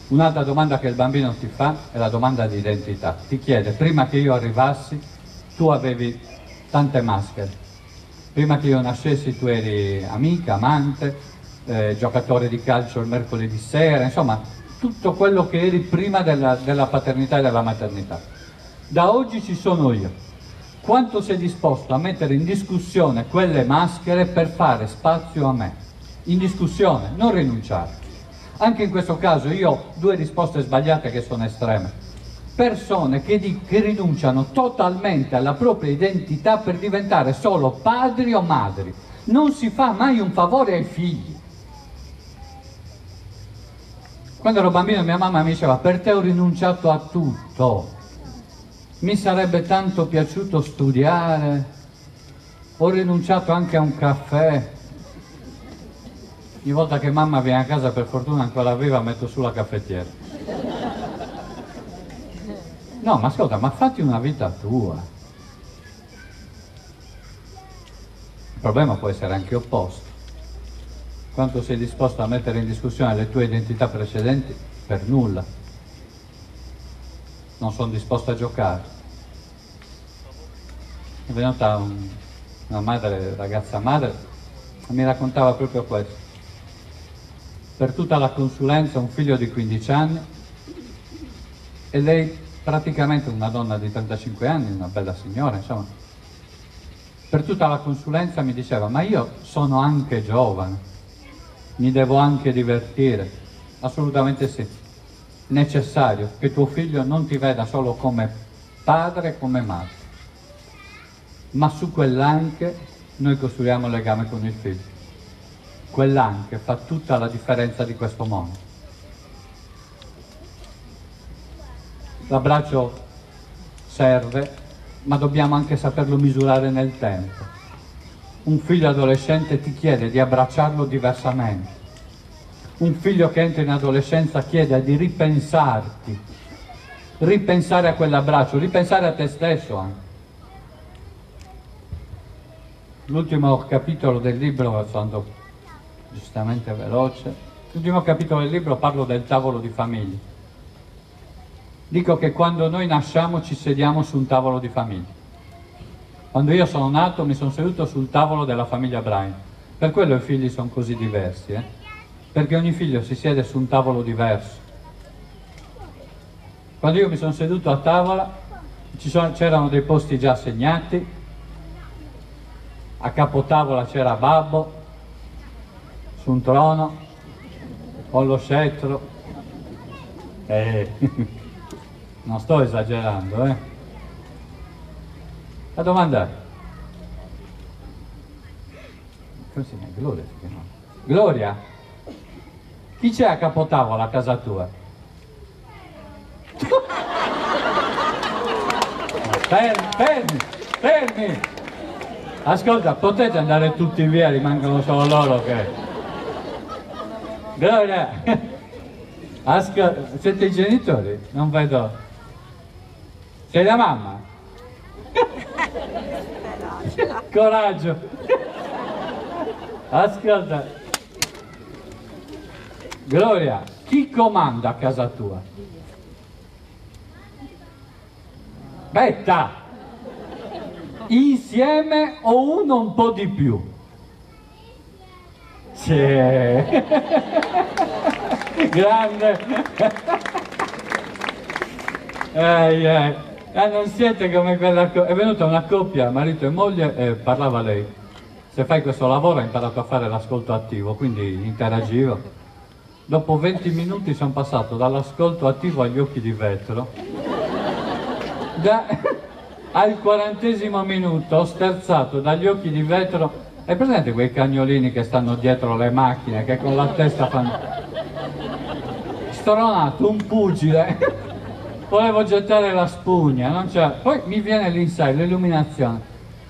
Un'altra domanda che il bambino ti fa è la domanda di identità. Ti chiede, prima che io arrivassi tu avevi tante maschere, prima che io nascessi tu eri amica, amante, eh, giocatore di calcio il mercoledì sera, insomma tutto quello che eri prima della, della paternità e della maternità. Da oggi ci sono io. Quanto sei disposto a mettere in discussione quelle maschere per fare spazio a me? In discussione, non rinunciare. Anche in questo caso io ho due risposte sbagliate che sono estreme. Persone che, di, che rinunciano totalmente alla propria identità per diventare solo padri o madri. Non si fa mai un favore ai figli. Quando ero bambino mia mamma mi diceva, per te ho rinunciato a tutto, mi sarebbe tanto piaciuto studiare, ho rinunciato anche a un caffè. Ogni volta che mamma viene a casa, per fortuna ancora viva, metto sulla caffettiera. No, ma ascolta, ma fatti una vita tua. Il problema può essere anche opposto. Quanto sei disposto a mettere in discussione le tue identità precedenti? Per nulla. Non sono disposto a giocare. È venuta un, una madre, ragazza madre, e mi raccontava proprio questo. Per tutta la consulenza un figlio di quindici anni e lei praticamente una donna di trentacinque anni, una bella signora, insomma. Per tutta la consulenza mi diceva, ma io sono anche giovane. Mi devo anche divertire, assolutamente sì. Necessario che tuo figlio non ti veda solo come padre e come madre, ma su quell'anche noi costruiamo il legame con il figlio. Quell'anche fa tutta la differenza di questo mondo. L'abbraccio serve, ma dobbiamo anche saperlo misurare nel tempo. Un figlio adolescente ti chiede di abbracciarlo diversamente. Un figlio che entra in adolescenza chiede di ripensarti, ripensare a quell'abbraccio, ripensare a te stesso anche. L'ultimo capitolo del libro, sono giustamente veloce, l'ultimo capitolo del libro parlo del tavolo di famiglia. Dico che quando noi nasciamo ci sediamo su un tavolo di famiglia. Quando io sono nato mi sono seduto sul tavolo della famiglia Braina. Per quello i figli sono così diversi, eh? Perché ogni figlio si siede su un tavolo diverso. Quando io mi sono seduto a tavola c'erano dei posti già assegnati, a capotavola c'era babbo, su un trono con lo scettro. Eh, non sto esagerando, eh. La domanda è, come si chiama? Gloria si chiama. Gloria, chi c'è a capotavola a casa tua? Fermi, fermi, fermi! Ascolta, potete andare tutti via, rimangono solo loro che... Gloria! Ascolta, siete i genitori? Non vedo... Sei la mamma? Coraggio! Ascolta! Gloria, chi comanda a casa tua? Betta! Insieme o uno un po' di più? Sì! Grande! eh, eh. Eh, non siete come quella... È venuta una coppia, marito e moglie, e parlava lei. Se fai questo lavoro hai imparato a fare l'ascolto attivo, quindi interagivo. Dopo venti minuti sono passato dall'ascolto attivo agli occhi di vetro. Da, al quarantesimo minuto ho sterzato dagli occhi di vetro. Hai presente quei cagnolini che stanno dietro le macchine, che con la testa fanno... Stronato un pugile, volevo gettare la spugna, non c'è. Poi mi viene l'insight, l'illuminazione,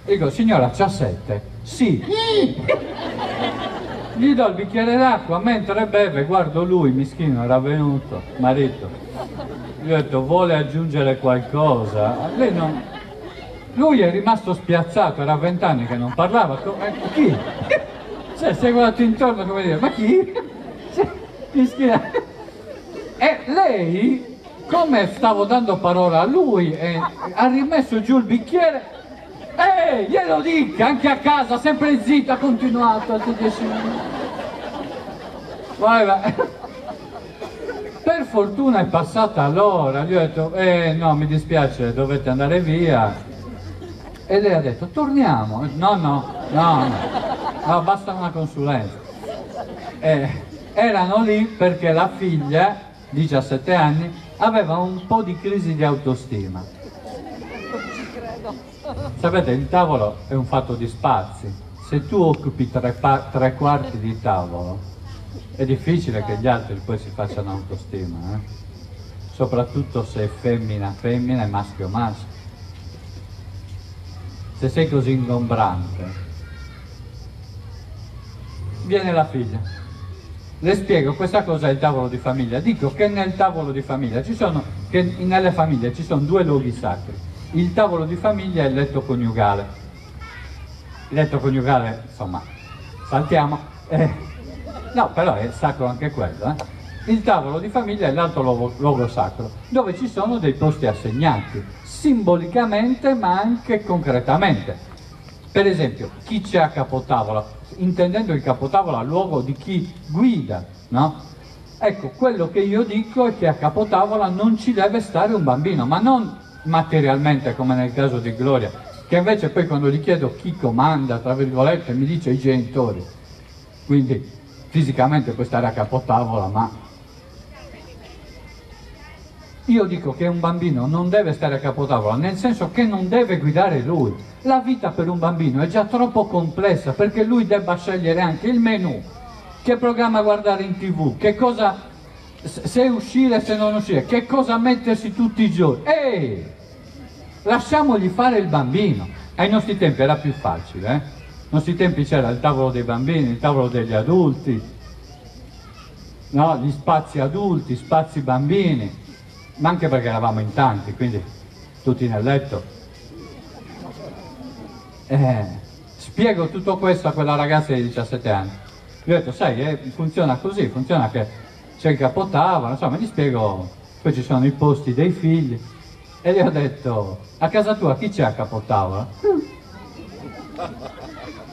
dico: signora, c'ha sette? Sì. Gli do il bicchiere d'acqua, mentre beve guardo lui, mischino, era venuto, marito. Gli ho detto: vuole aggiungere qualcosa? Lei non... Lui è rimasto spiazzato, era vent'anni che non parlava. Come... Chi? Cioè, si è guardato intorno come dire: ma chi? Cioè, e lei, come stavo dando parola a lui, e... ha rimesso giù il bicchiere. E glielo dica, anche a casa, sempre zitto, ha continuato altri dieci minuti. Vai, vai. Per fortuna è passata l'ora, gli ho detto: eh no, mi dispiace, dovete andare via. E lei ha detto: torniamo. No, no, no, no, basta una consulenza. Eh, erano lì perché la figlia, diciassette anni, aveva un po' di crisi di autostima. Sapete, il tavolo è un fatto di spazi. Se tu occupi tre, tre quarti di tavolo, è difficile che gli altri poi si facciano autostima, eh? Soprattutto se è femmina femmina e maschio maschio. Se sei così ingombrante, viene la figlia, le spiego questa cosa è il tavolo di famiglia, dico che nel tavolo di famiglia ci sono, che nelle famiglie ci sono due luoghi sacri, il tavolo di famiglia e il letto coniugale. Il letto coniugale, insomma, saltiamo. Eh. No, però è sacro anche quello, eh? Il tavolo di famiglia è l'altro luogo, luogo sacro, dove ci sono dei posti assegnati, simbolicamente ma anche concretamente. Per esempio, chi c'è a capotavola, intendendo il capotavola a luogo di chi guida, no? Ecco, quello che io dico è che a capotavola non ci deve stare un bambino, ma non materialmente come nel caso di Gloria, che invece poi quando gli chiedo chi comanda, tra virgolette, mi dice i genitori. Quindi... Fisicamente puoi stare a capotavola, ma io dico che un bambino non deve stare a capotavola, nel senso che non deve guidare lui. La vita per un bambino è già troppo complessa perché lui debba scegliere anche il menù, che programma guardare in tv, che cosa, se uscire e se non uscire, che cosa mettersi tutti i giorni. Ehi, lasciamogli fare il bambino. Ai nostri tempi era più facile, eh? Nei nostri tempi c'era il tavolo dei bambini, il tavolo degli adulti, no? Gli spazi adulti, spazi bambini, ma anche perché eravamo in tanti, quindi tutti nel letto. Eh, spiego tutto questo a quella ragazza di diciassette anni. Gli ho detto: sai, eh, funziona così, funziona che c'è il capotavola, insomma, gli spiego, poi ci sono i posti dei figli. E gli ho detto: a casa tua chi c'è a capotavola?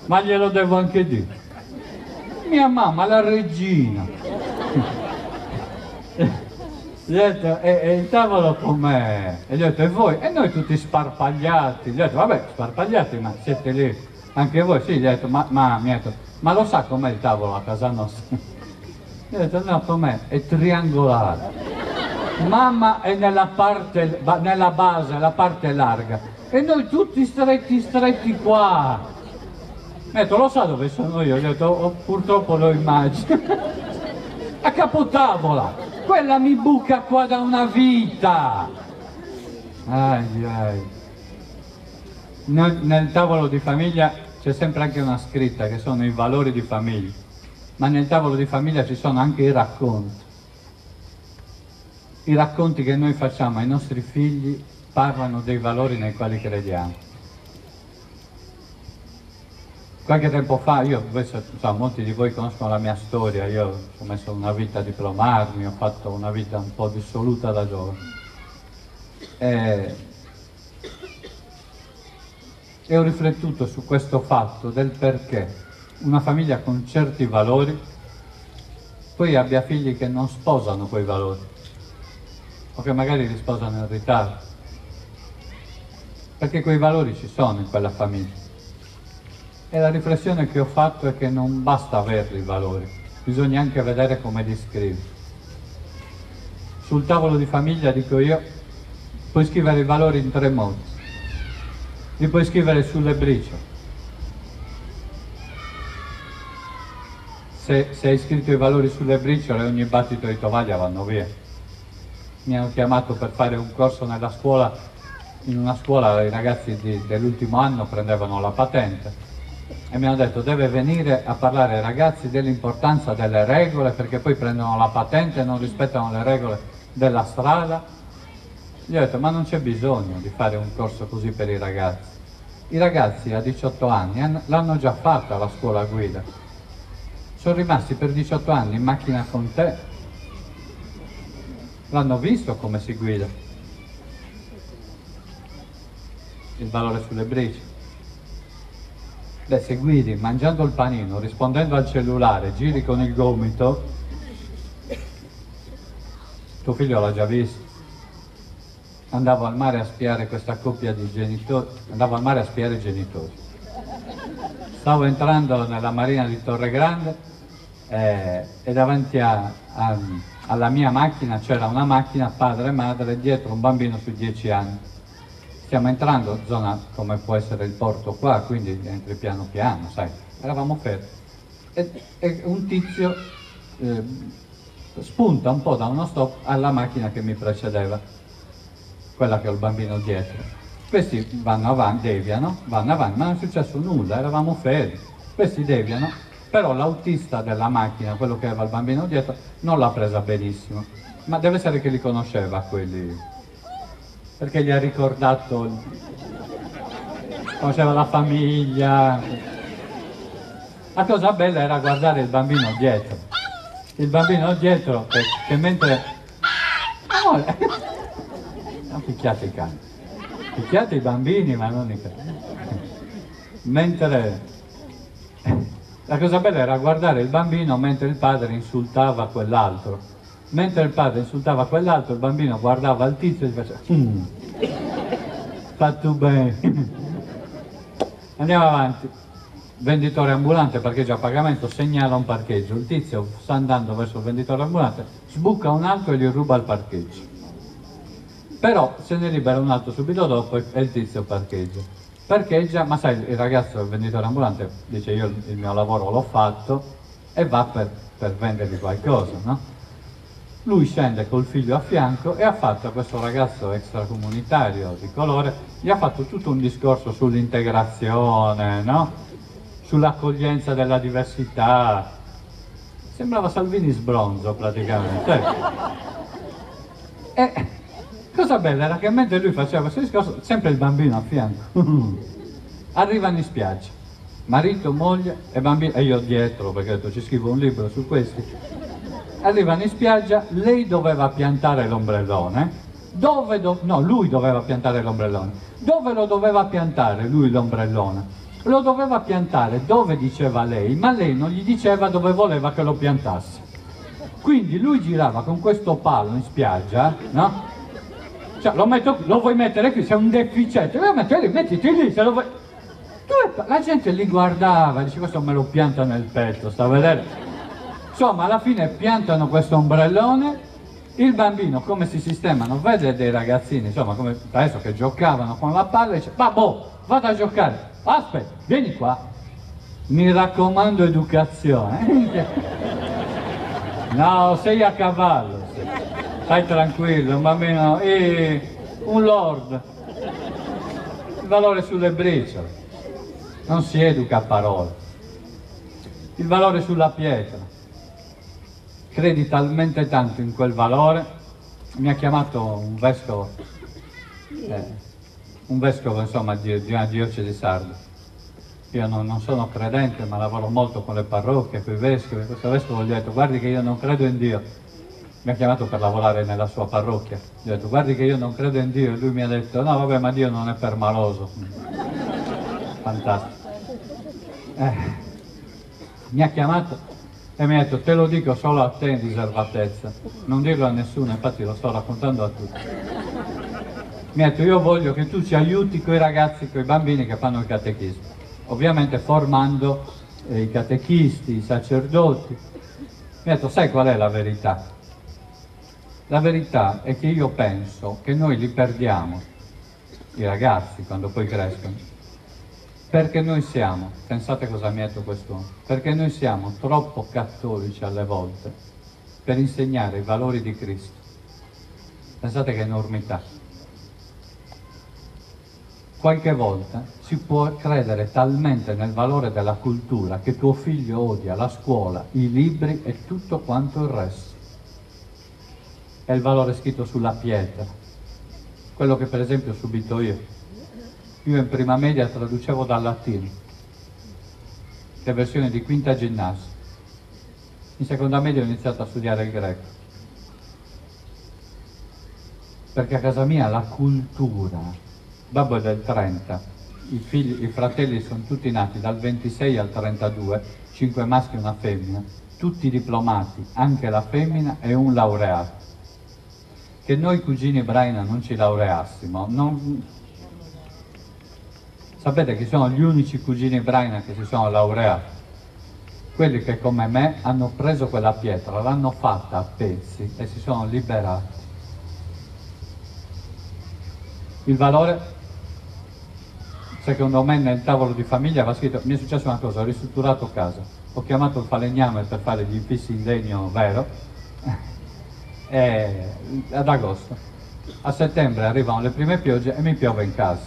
Ma glielo devo anche dire. Mia mamma, la regina. Gli ho detto: e, e il tavolo com'è? E gli ho detto: e voi? E noi tutti sparpagliati. Gli ho detto: vabbè, sparpagliati, ma siete lì anche voi? Sì, gli ho detto: ma, ma mi ha detto, Ma lo sa com'è il tavolo a casa nostra? Io ho detto no, com'è? È triangolare. Mamma è nella parte, nella base, la parte larga, e noi tutti stretti, stretti qua. Mi ha detto, lo sa dove sono io? Gli ho detto, oh, purtroppo lo immagino. A capotavola, quella mi buca qua da una vita. Ai, ai. Nel, nel tavolo di famiglia c'è sempre anche una scritta che sono i valori di famiglia, ma nel tavolo di famiglia ci sono anche i racconti. I racconti che noi facciamo ai nostri figli parlano dei valori nei quali crediamo. Qualche tempo fa, io, questo, so, molti di voi conoscono la mia storia, io ho messo una vita a diplomarmi, ho fatto una vita un po' dissoluta da giovane. E, e ho riflettuto su questo fatto del perché una famiglia con certi valori poi abbia figli che non sposano quei valori, o che magari li sposano in ritardo, perché quei valori ci sono in quella famiglia. E la riflessione che ho fatto è che non basta avere i valori, bisogna anche vedere come li scrivi. Sul tavolo di famiglia, dico io, puoi scrivere i valori in tre modi. Li puoi scrivere sulle briciole. Se, se hai scritto i valori sulle briciole, ogni battito di tovaglia vanno via. Mi hanno chiamato per fare un corso nella scuola, in una scuola i ragazzi dell'ultimo anno prendevano la patente e mi hanno detto deve venire a parlare ai ragazzi dell'importanza delle regole, perché poi prendono la patente e non rispettano le regole della strada. Gli ho detto ma non c'è bisogno di fare un corso così per i ragazzi, i ragazzi a diciotto anni l'hanno già fatta la scuola guida, sono rimasti per diciotto anni in macchina con te, l'hanno visto come si guida. Il valore sulle briciole. Beh, se guidi mangiando il panino, rispondendo al cellulare, giri con il gomito, tuo figlio l'ha già visto. Andavo al mare a spiare questa coppia di genitori, andavo al mare a spiare i genitori. Stavo entrando nella marina di Torre Grande eh, e davanti a, a alla mia macchina c'era una macchina, padre e madre, dietro un bambino sui dieci anni. Stiamo entrando in zona come può essere il porto qua, quindi entri piano piano, sai, eravamo fermi. E, e un tizio eh, spunta un po' da uno stop alla macchina che mi precedeva, quella che ho il bambino dietro. Questi vanno avanti, deviano, vanno avanti, ma non è successo nulla, eravamo fermi. Questi deviano. Però l'autista della macchina, quello che aveva il bambino dietro, non l'ha presa benissimo. Ma deve essere che li conosceva quelli, perché gli ha ricordato, conosceva la famiglia. La cosa bella era guardare il bambino dietro. Il bambino dietro che, che mentre... Amore, non picchiate i cani. Picchiate i bambini, ma non i cani. Mentre... La cosa bella era guardare il bambino mentre il padre insultava quell'altro. Mentre il padre insultava quell'altro, il bambino guardava il tizio e gli faceva mm. Fatto bene. Andiamo avanti. Venditore ambulante, parcheggio a pagamento, segnala un parcheggio. Il tizio sta andando verso il venditore ambulante, sbucca un altro e gli ruba il parcheggio. Però se ne libera un altro subito dopo e il tizio parcheggia. Parcheggia, ma sai, il ragazzo, il venditore ambulante, dice io il mio lavoro l'ho fatto e va per, per vendergli qualcosa, no? Lui scende col figlio a fianco e ha fatto a questo ragazzo extracomunitario di colore, gli ha fatto tutto un discorso sull'integrazione, no? Sull'accoglienza della diversità. Sembrava Salvini sbronzo praticamente. E... cosa bella era che mentre lui faceva questo discorso, sempre il bambino a fianco, arrivano in spiaggia, marito, moglie e bambino, e io dietro perché ho detto ci scrivo un libro su questi, arrivano in spiaggia, lei doveva piantare l'ombrellone, dove do... no, lui doveva piantare l'ombrellone, dove lo doveva piantare lui l'ombrellone? Lo doveva piantare dove diceva lei, ma lei non gli diceva dove voleva che lo piantasse, quindi lui girava con questo palo in spiaggia, no? Cioè, lo, metto, lo vuoi mettere qui, sei un deficiente, lo metti lì, mettiti lì, se lo vuoi... Dove... La gente li guardava, dice questo me lo pianta nel petto, sta a vedere. Insomma, alla fine piantano questo ombrellone, il bambino come si sistemano, vede dei ragazzini, insomma, come adesso che giocavano con la palla, e dice, babbo, vado a giocare, aspetta, vieni qua, mi raccomando educazione. No, sei a cavallo, stai tranquillo, un bambino, e un lord, il valore sulle briciole, non si educa a parole, il valore sulla pietra, credi talmente tanto in quel valore, mi ha chiamato un vescovo, eh, un vescovo insomma di, di una diocesi sarda. Io non, non sono credente, ma lavoro molto con le parrocchie, con i vescovi. Questo vescovo gli ho detto, guardi che io non credo in Dio. Mi ha chiamato per lavorare nella sua parrocchia. Gli ho detto, guardi che io non credo in Dio. E lui mi ha detto, no vabbè, ma Dio non è permaloso. Fantastico. Eh, mi ha chiamato e mi ha detto, te lo dico solo a te in riservatezza. Non dirlo a nessuno, infatti lo sto raccontando a tutti. Mi ha detto, io voglio che tu ci aiuti coi ragazzi, coi bambini che fanno il catechismo. Ovviamente formando eh, i catechisti, i sacerdoti. Mi ha detto, sai qual è la verità? La verità è che io penso che noi li perdiamo, i ragazzi, quando poi crescono, perché noi siamo, pensate cosa mi ha detto quest'uomo, perché noi siamo troppo cattolici alle volte per insegnare i valori di Cristo. Pensate che enormità. Qualche volta si può credere talmente nel valore della cultura che tuo figlio odia la scuola, i libri e tutto quanto il resto. È il valore scritto sulla pietra, quello che per esempio ho subito io. Io in prima media traducevo dal latino, che è versione di quinta ginnasio. In seconda media ho iniziato a studiare il greco, perché a casa mia la cultura... Babbo è del trenta, i, figli, i fratelli sono tutti nati dal ventisei al trentadue, cinque maschi e una femmina, tutti diplomati, anche la femmina e un laureato. Che noi cugini Braina non ci laureassimo, non... sapete che sono gli unici cugini Braina che si sono laureati, quelli che come me hanno preso quella pietra, l'hanno fatta a pezzi e si sono liberati. Il valore... Secondo me nel tavolo di famiglia va scritto, mi è successa una cosa, ho ristrutturato casa, ho chiamato il falegname per fare gli infissi in legno vero, e ad agosto, a settembre arrivano le prime piogge e mi piove in casa.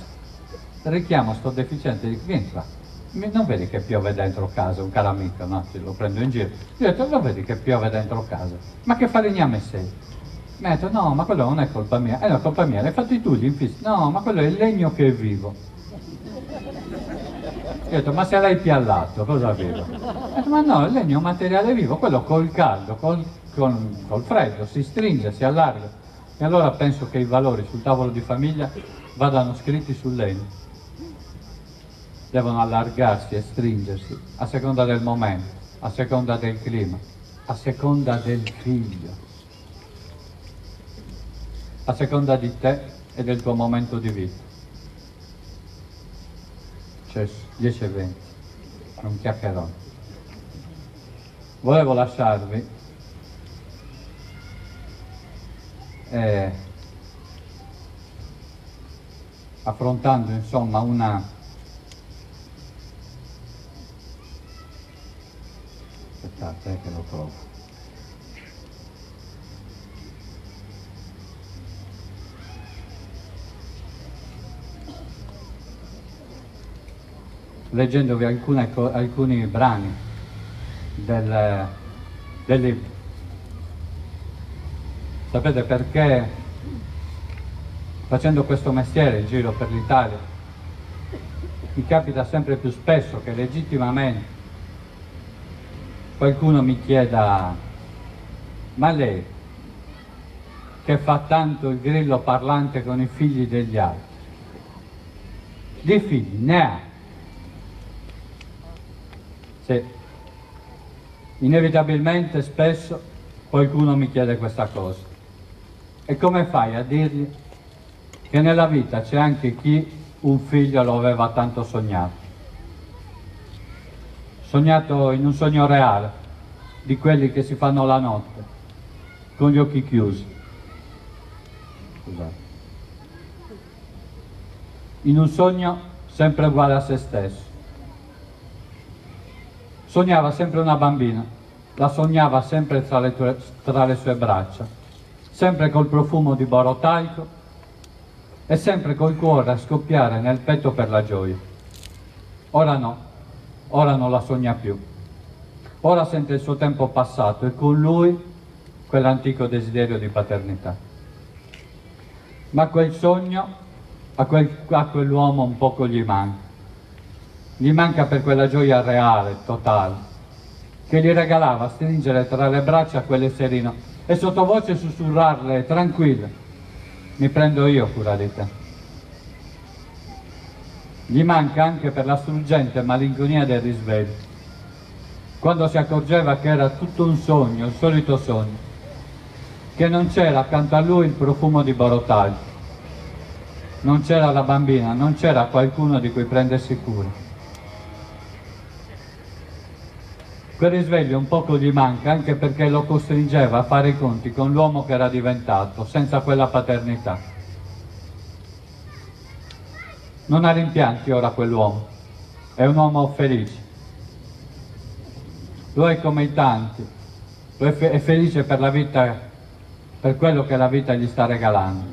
Richiamo sto deficiente, dico, vieni qua, non vedi che piove dentro casa, un caro amico, no, lo prendo in giro, gli ho detto, non vedi che piove dentro casa, ma che falegname sei? Mi ha detto, no, ma quello non è colpa mia, è una colpa mia, l'hai fatti tu gli infissi, no, ma quello è il legno che è vivo. Io ho detto, ma se l'hai piallato, cosa vivo? Ho detto, ma no, il legno è un materiale vivo, quello col caldo, col, col, col freddo, si stringe, si allarga. E allora penso che i valori sul tavolo di famiglia vadano scritti sul legno. Devono allargarsi e stringersi, a seconda del momento, a seconda del clima, a seconda del figlio, a seconda di te e del tuo momento di vita. Cioè, dieci e venti, non chiacchierò. Volevo lasciarvi eh, affrontando insomma una aspettate che lo trovo leggendovi alcune, alcuni brani del, del libro. Sapete perché facendo questo mestiere in giro per l'Italia mi capita sempre più spesso che legittimamente qualcuno mi chieda, ma lei che fa tanto il grillo parlante con i figli degli altri, di figli ne ha? Inevitabilmente spesso qualcuno mi chiede questa cosa, e come fai a dirgli che nella vita c'è anche chi un figlio lo aveva tanto sognato sognato in un sogno reale, di quelli che si fanno la notte, con gli occhi chiusi. Scusate. In un sogno sempre uguale a se stesso. Sognava sempre una bambina, la sognava sempre tra le, tue, tra le sue braccia, sempre col profumo di Borotaglio e sempre col cuore a scoppiare nel petto per la gioia. Ora no, ora non la sogna più. Ora sente il suo tempo passato e con lui quell'antico desiderio di paternità. Ma quel sogno a, quel, a quell'uomo un poco gli manca. Gli manca per quella gioia reale, totale, che gli regalava stringere tra le braccia quell'esserino e sottovoce sussurrarle tranquilla: mi prendo io cura di te. Gli manca anche per la struggente malinconia del risveglio, quando si accorgeva che era tutto un sogno, il solito sogno, che non c'era accanto a lui il profumo di Borotaglio, non c'era la bambina, non c'era qualcuno di cui prendersi cura. Quel risveglio un poco gli manca anche perché lo costringeva a fare i conti con l'uomo che era diventato, senza quella paternità. Non ha rimpianti ora quell'uomo, è un uomo felice. Lo è come i tanti, lo è, fe è felice per la vita, per quello che la vita gli sta regalando.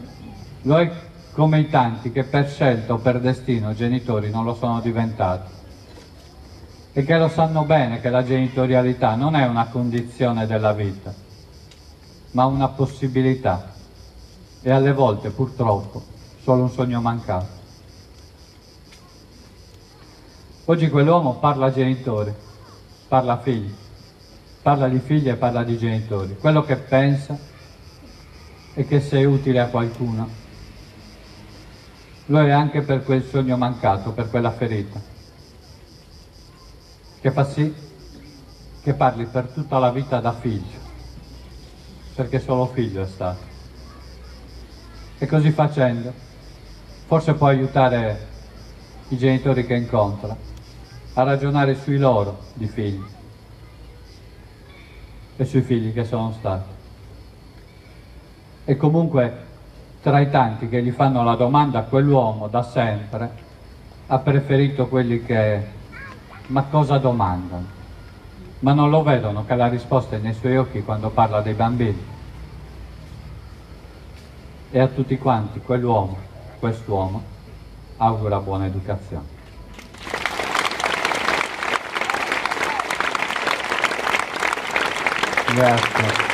Lo è come i tanti che per scelta o per destino genitori non lo sono diventati. E che lo sanno bene che la genitorialità non è una condizione della vita, ma una possibilità, e alle volte, purtroppo, solo un sogno mancato. Oggi quell'uomo parla genitori, parla figli, parla di figli e parla di genitori. Quello che pensa è che sei utile a qualcuno. Lo è anche per quel sogno mancato, per quella ferita, che fa sì che parli per tutta la vita da figlio, perché solo figlio è stato. E così facendo, forse può aiutare i genitori che incontra a ragionare sui loro di figli e sui figli che sono stati. E comunque, tra i tanti che gli fanno la domanda, quell'uomo da sempre ha preferito quelli che ma cosa domandano? Ma non lo vedono che la risposta è nei suoi occhi quando parla dei bambini. E a tutti quanti quell'uomo, quest'uomo, augura buona educazione. Grazie.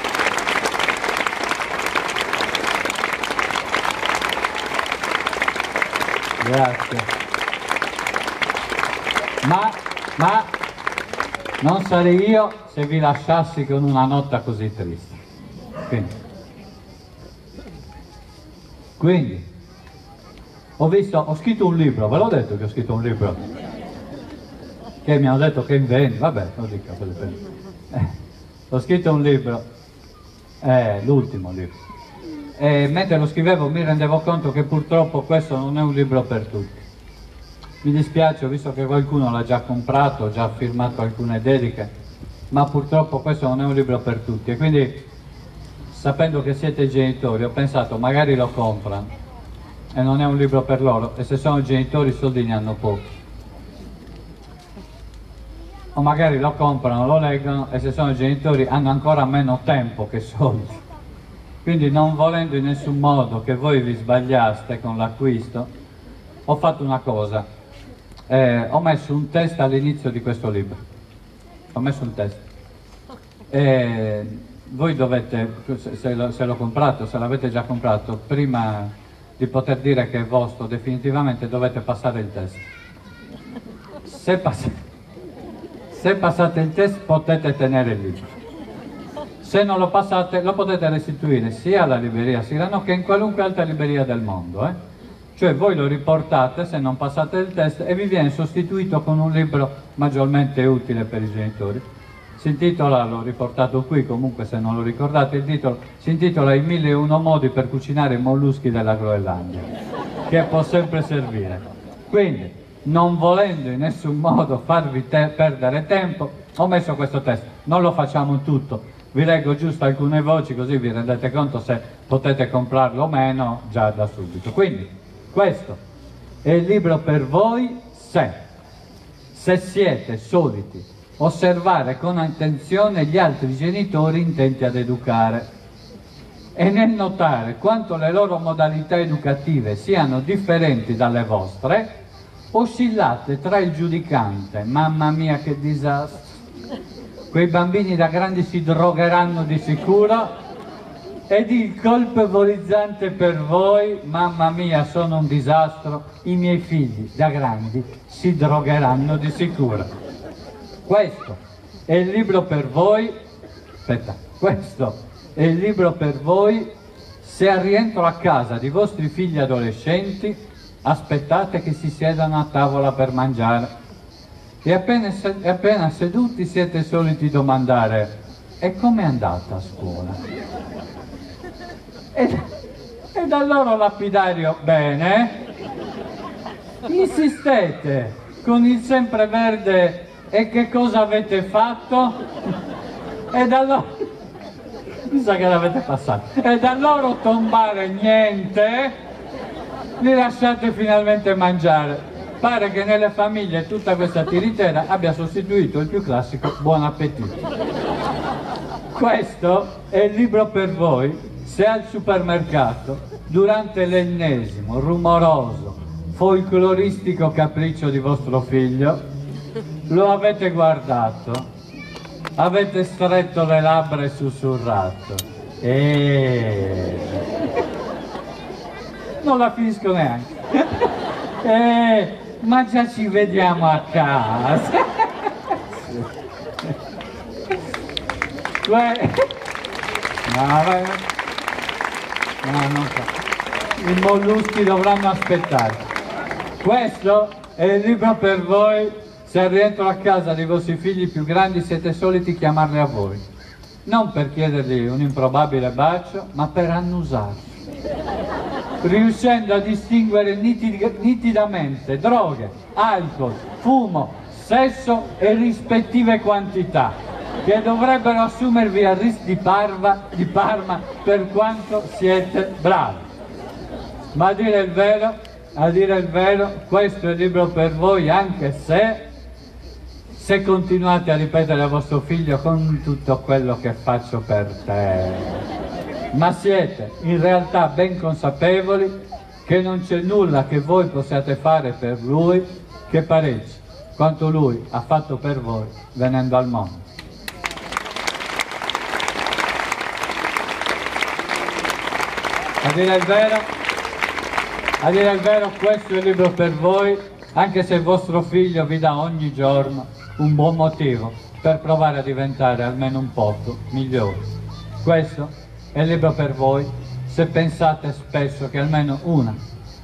Grazie. Ma Ma non sarei io se vi lasciassi con una nota così triste. Quindi, Quindi ho, visto, ho scritto un libro, ve l'ho detto che ho scritto un libro, che mi hanno detto che invento, vabbè, non dico, eh, ho scritto un libro, eh, l'ultimo libro, e mentre lo scrivevo mi rendevo conto che purtroppo questo non è un libro per tutti. Mi dispiace, ho visto che qualcuno l'ha già comprato, ho già firmato alcune dediche, ma purtroppo questo non è un libro per tutti. E quindi, sapendo che siete genitori, ho pensato magari lo comprano e non è un libro per loro, e se sono genitori i soldi ne hanno pochi. O magari lo comprano, lo leggono, e se sono genitori hanno ancora meno tempo che soldi. Quindi, non volendo in nessun modo che voi vi sbagliaste con l'acquisto, ho fatto una cosa. Eh, ho messo un test all'inizio di questo libro, ho messo un test, e voi dovete, se lo, se l'ho comprato, se l'avete già comprato, prima di poter dire che è vostro definitivamente dovete passare il test. Se, pass- se passate il test potete tenere il libro, se non lo passate lo potete restituire sia alla libreria Silanò che in qualunque altra libreria del mondo, eh? Cioè voi lo riportate se non passate il test e vi viene sostituito con un libro maggiormente utile per i genitori. Si intitola, l'ho riportato qui comunque se non lo ricordate il titolo, si intitola I mille e uno modi per cucinare i molluschi della Groenlandia, che può sempre servire. Quindi non volendo in nessun modo farvi te perdere tempo, ho messo questo testo. Non lo facciamo tutto, vi leggo giusto alcune voci così vi rendete conto se potete comprarlo o meno già da subito. Quindi questo è il libro per voi se, se siete soliti osservare con attenzione gli altri genitori intenti ad educare e nel notare quanto le loro modalità educative siano differenti dalle vostre, oscillate tra il giudicante, mamma mia che disastro, quei bambini da grandi si drogheranno di sicuro, ed il colpevolizzante per voi, mamma mia sono un disastro, i miei figli da grandi si drogheranno di sicuro. Questo è il libro per voi, aspetta, questo è il libro per voi se al rientro a casa di vostri figli adolescenti aspettate che si siedano a tavola per mangiare e appena, e appena seduti siete soliti domandare e com'è andata a scuola? E, e dal loro lapidario bene insistete con il sempreverde e che cosa avete fatto? E dal loro mi sa che l'avete passato, e da loro tombare niente, li lasciate finalmente mangiare. Pare che nelle famiglie tutta questa tiritera abbia sostituito il più classico buon appetito. Questo è il libro per voi se al supermercato, durante l'ennesimo rumoroso folcloristico capriccio di vostro figlio, lo avete guardato, avete stretto le labbra e sussurrato e... non la finisco neanche e... ma già ci vediamo a casa. Que... no, vai, vai. No, non so. I molluschi dovranno aspettare. Questo è il libro per voi se al rientro a casa dei vostri figli più grandi siete soliti chiamarli a voi, non per chiedergli un improbabile bacio, ma per annusarli, riuscendo a distinguere nitid nitidamente droghe, alcol, fumo, sesso e rispettive quantità che dovrebbero assumervi a RIS di, parva, di Parma per quanto siete bravi. Ma a dire il vero, a dire il vero, questo è il libro per voi anche se... se continuate a ripetere a vostro figlio con tutto quello che faccio per te, ma siete in realtà ben consapevoli che non c'è nulla che voi possiate fare per lui che pareggi quanto lui ha fatto per voi venendo al mondo. A dire il vero, a dire il vero, questo è il libro per voi anche se il vostro figlio vi dà ogni giorno un buon motivo per provare a diventare almeno un poco migliore. Questo è il libro per voi se pensate spesso che almeno una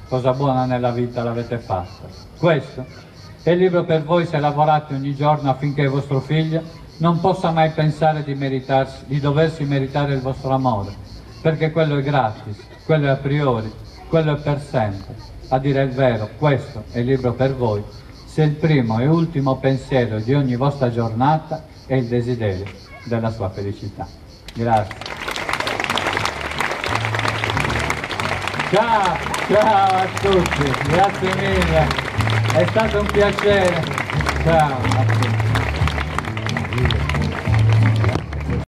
cosa buona nella vita l'avete fatta. Questo è il libro per voi se lavorate ogni giorno affinché il vostro figlio non possa mai pensare di, meritarsi, di doversi meritare il vostro amore, perché quello è gratis, quello è a priori, quello è per sempre. A dire il vero, questo è il libro per voi se il primo e ultimo pensiero di ogni vostra giornata è il desiderio della sua felicità. Grazie. Ciao, ciao a tutti, grazie mille, è stato un piacere. Ciao a tutti.